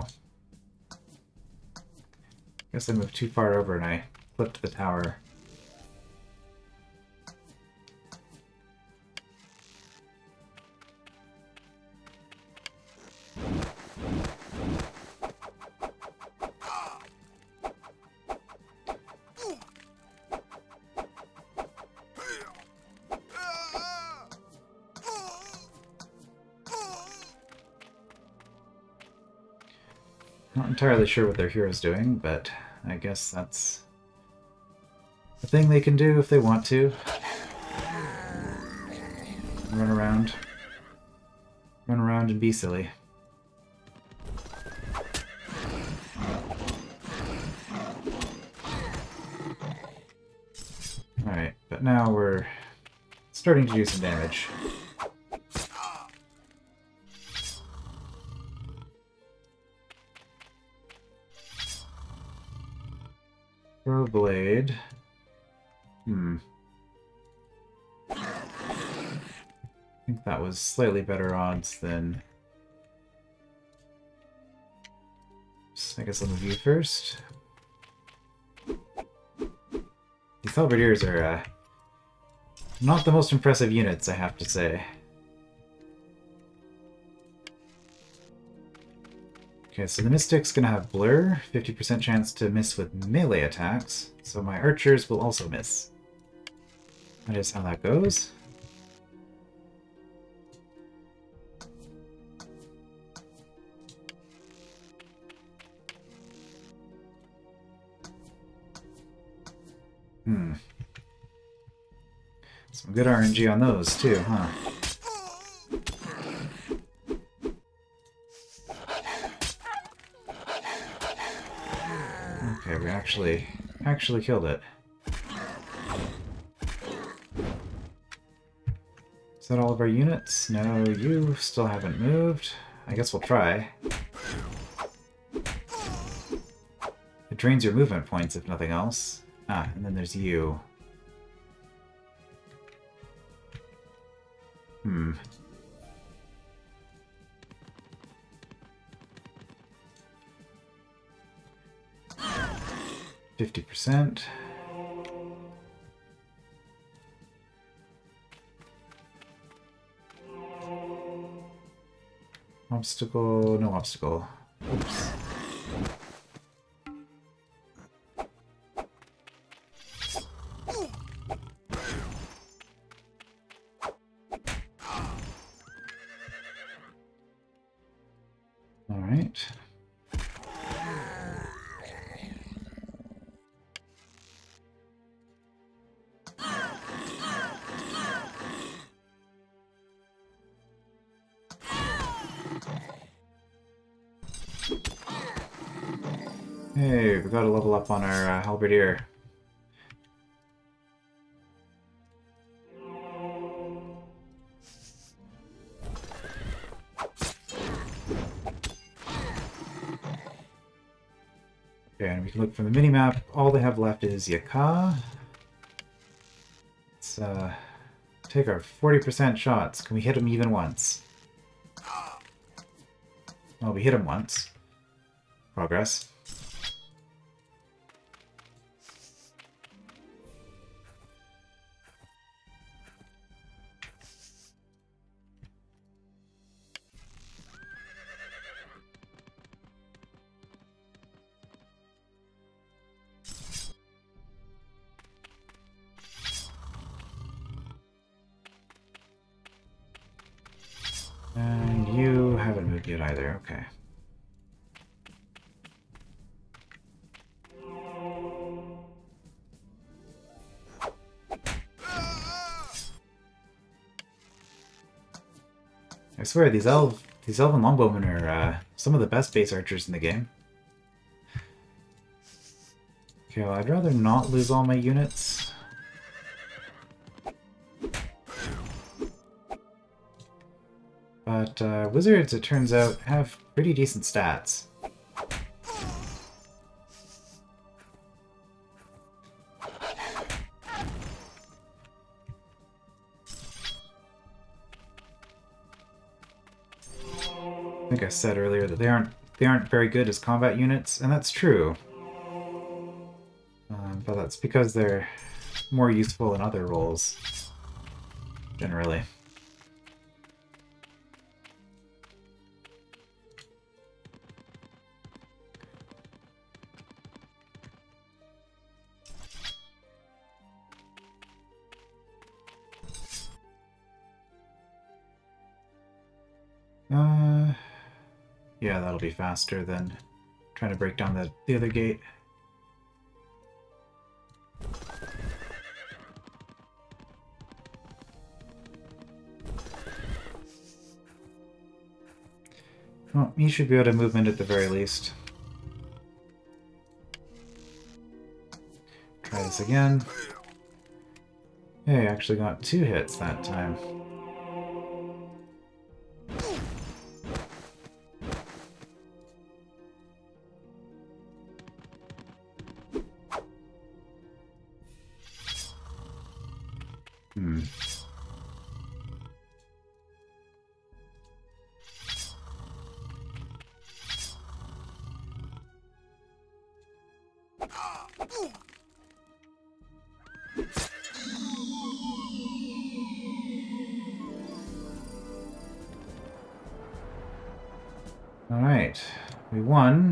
guess I moved too far over and I flipped the tower. Not entirely sure what their hero's doing, but I guess that's a thing they can do if they want to. Run around. Run around and be silly. Alright, but now we're starting to do some damage. Throw blade. Hmm. I think that was slightly better odds than... I guess I'll move you first. These halberdiers are uh, not the most impressive units, I have to say. Okay, so the mystic's gonna have blur, fifty percent chance to miss with melee attacks, so my archers will also miss. That is how that goes. Hmm. Some good R N G on those too, huh? Okay, we actually, actually killed it. Is that all of our units? No, you still haven't moved. I guess we'll try. It drains your movement points, if nothing else. Ah, and then there's you. Hmm. Fifty percent. Obstacle, no obstacle. Oops. Hey, we got to level up on our uh, halberdier. Okay, and we can look from the minimap. All they have left is Yaka. Let's uh, take our forty percent shots. Can we hit him even once? Well, we hit him once. Progress. And you haven't moved yet either, okay. I swear, these elf, these elven longbowmen are uh, some of the best base archers in the game. Okay, well, I'd rather not lose all my units. But uh, wizards, it turns out, have pretty decent stats. I think I said earlier that they aren't they aren't very good as combat units, and that's true. Um, but that's because they're more useful in other roles, generally. Uh, yeah, that'll be faster than Trying to break down the, the other gate. Well, he should be able to move in at the very least. Try this again. Hey, I actually got two hits that time. Hmm.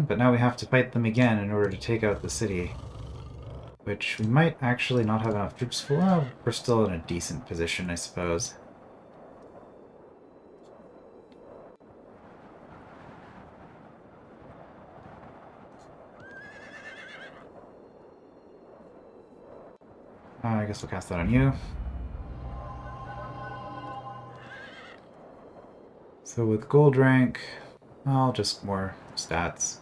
But now we have to fight them again in order to take out the city, which we might actually not have enough troops for. Well, we're still in a decent position, I suppose. Uh, I guess we'll cast that on you. So with gold rank, I'll just more stats.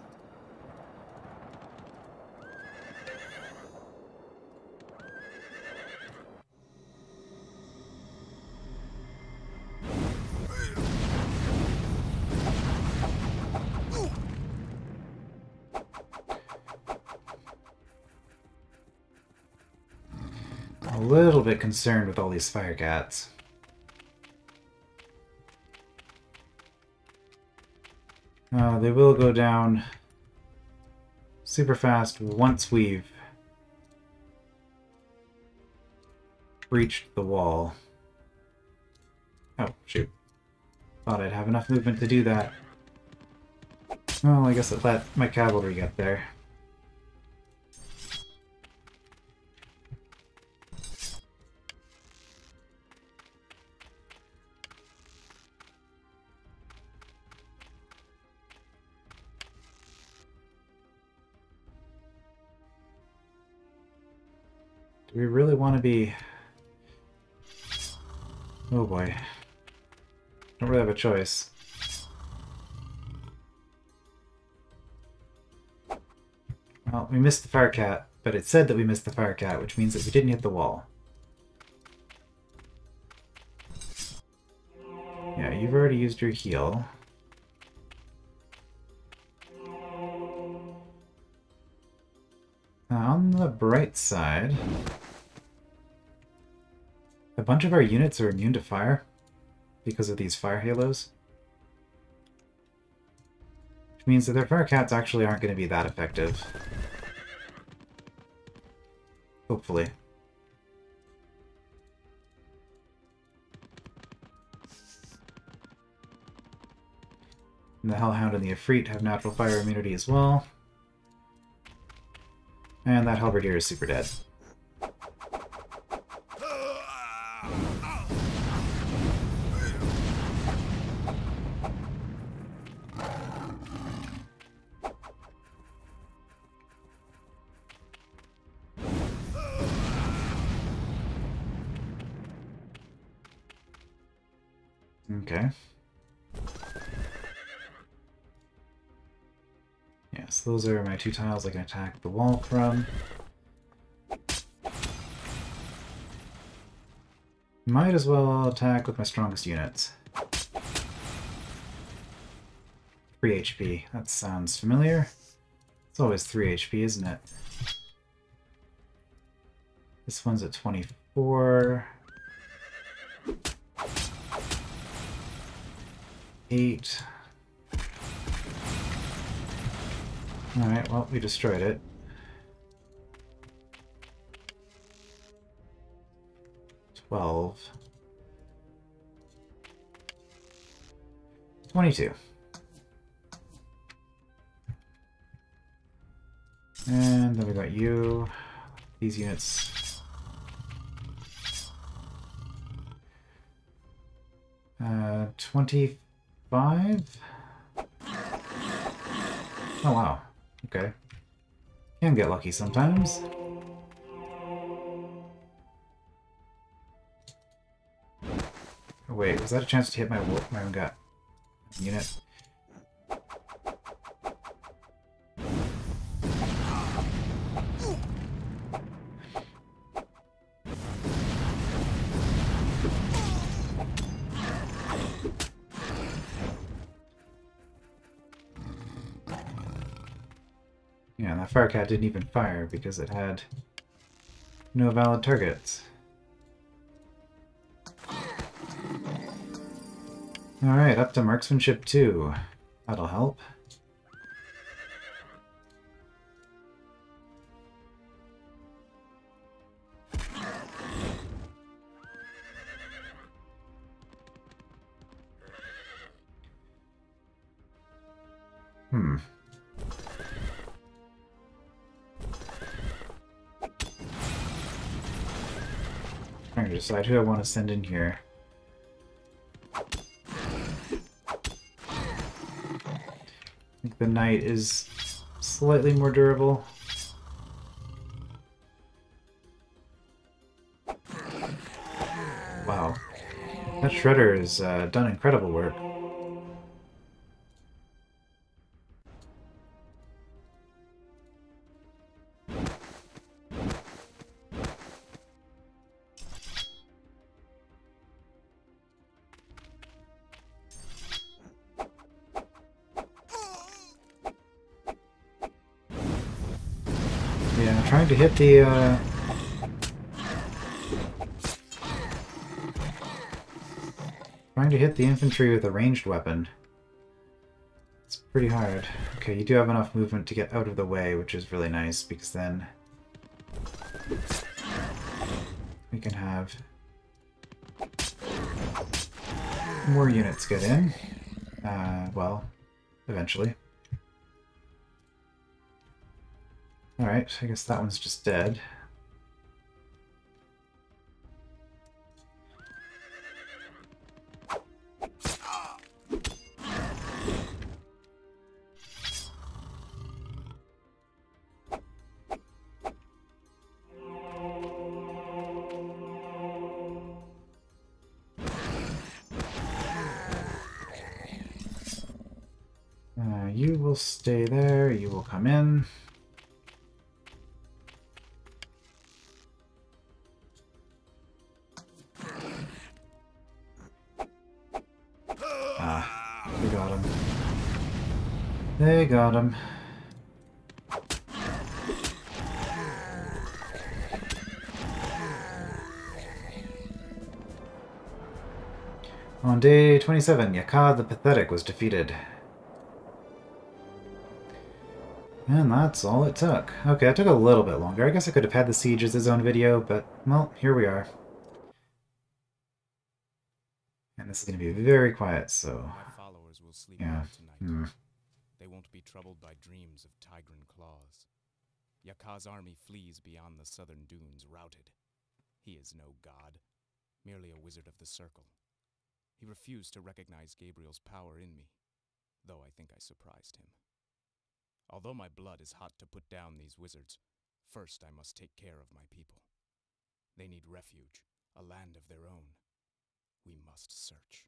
A little bit concerned with all these fire cats. Uh, they will go down super fast once we've breached the wall. Oh, shoot. Thought I'd have enough movement to do that. Well, I guess I'll let my cavalry get there. We really want to be... Oh boy. Don't really have a choice. Well, we missed the fire cat, but it said that we missed the fire cat, which means that we didn't hit the wall. Yeah, you've already used your heal. Now, on the bright side... A bunch of our units are immune to fire because of these fire halos. Which means that their fire cats actually aren't going to be that effective. Hopefully. And the Hellhound and the Efreet have natural fire immunity as well. And that halberdier is super dead. Okay. Yes, those are my two tiles I can attack the wall from. Might as well attack with my strongest units. three H P, that sounds familiar. It's always three H P, isn't it? This one's at twenty-four. eight. Alright, well, we destroyed it. twelve. twenty-two. And then we got you. These units. Uh, twenty-five? Oh, wow. Okay. Can get lucky sometimes. Oh wait, was that a chance to hit my my own gut unit? Firecat didn't even fire because it had no valid targets. Alright, up to marksmanship two. That'll help. Hmm. Trying to decide who I want to send in here. I think the knight is slightly more durable. Wow. That shredder has uh, done incredible work. To hit the uh, trying to hit the infantry with a ranged weapon. It's pretty hard. Okay, you do have enough movement to get out of the way, which is really nice because then we can have more units get in. Uh, well, eventually. Alright, I guess that one's just dead. Uh, you will stay there, you will come in. They got him. On day twenty-seven, Yaka the Pathetic was defeated. And that's all it took. Okay, it took a little bit longer. I guess I could have had the siege as its own video, but, well, here we are. And this is going to be very quiet, so... My followers will sleep yeah. Tonight. Mm. They won't be troubled by dreams of Tigran claws. Yaka's army flees beyond the southern dunes, routed. He is no god, merely a wizard of the circle. He refused to recognize Gabriel's power in me, though I think I surprised him. Although my blood is hot to put down these wizards, first I must take care of my people. They need refuge, a land of their own. We must search.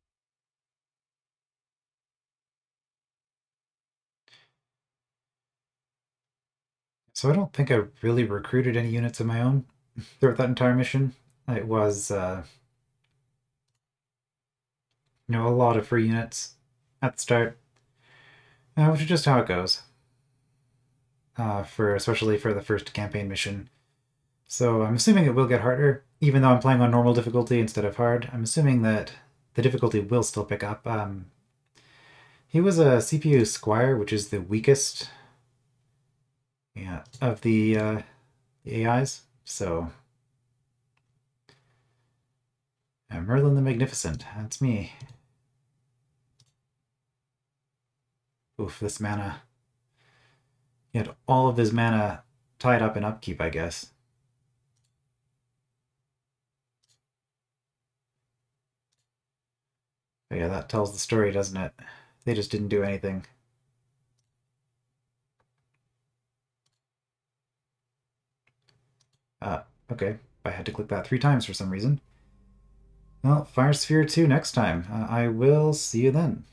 So I don't think I really recruited any units of my own throughout that entire mission. It was, uh, you know, a lot of free units at the start, uh, which is just how it goes, uh, for especially for the first campaign mission. So I'm assuming it will get harder, even though I'm playing on normal difficulty instead of hard. I'm assuming that the difficulty will still pick up. Um, he was a C P U Squire, which is the weakest... Yeah, of the uh, A Is, so... Uh, Merlin the Magnificent, that's me. Oof, this mana. He had all of his mana tied up in upkeep, I guess. But yeah, that tells the story, doesn't it? They just didn't do anything. Okay, I had to click that three times for some reason. Well, Fire Sphere two next time. Uh, I will see you then.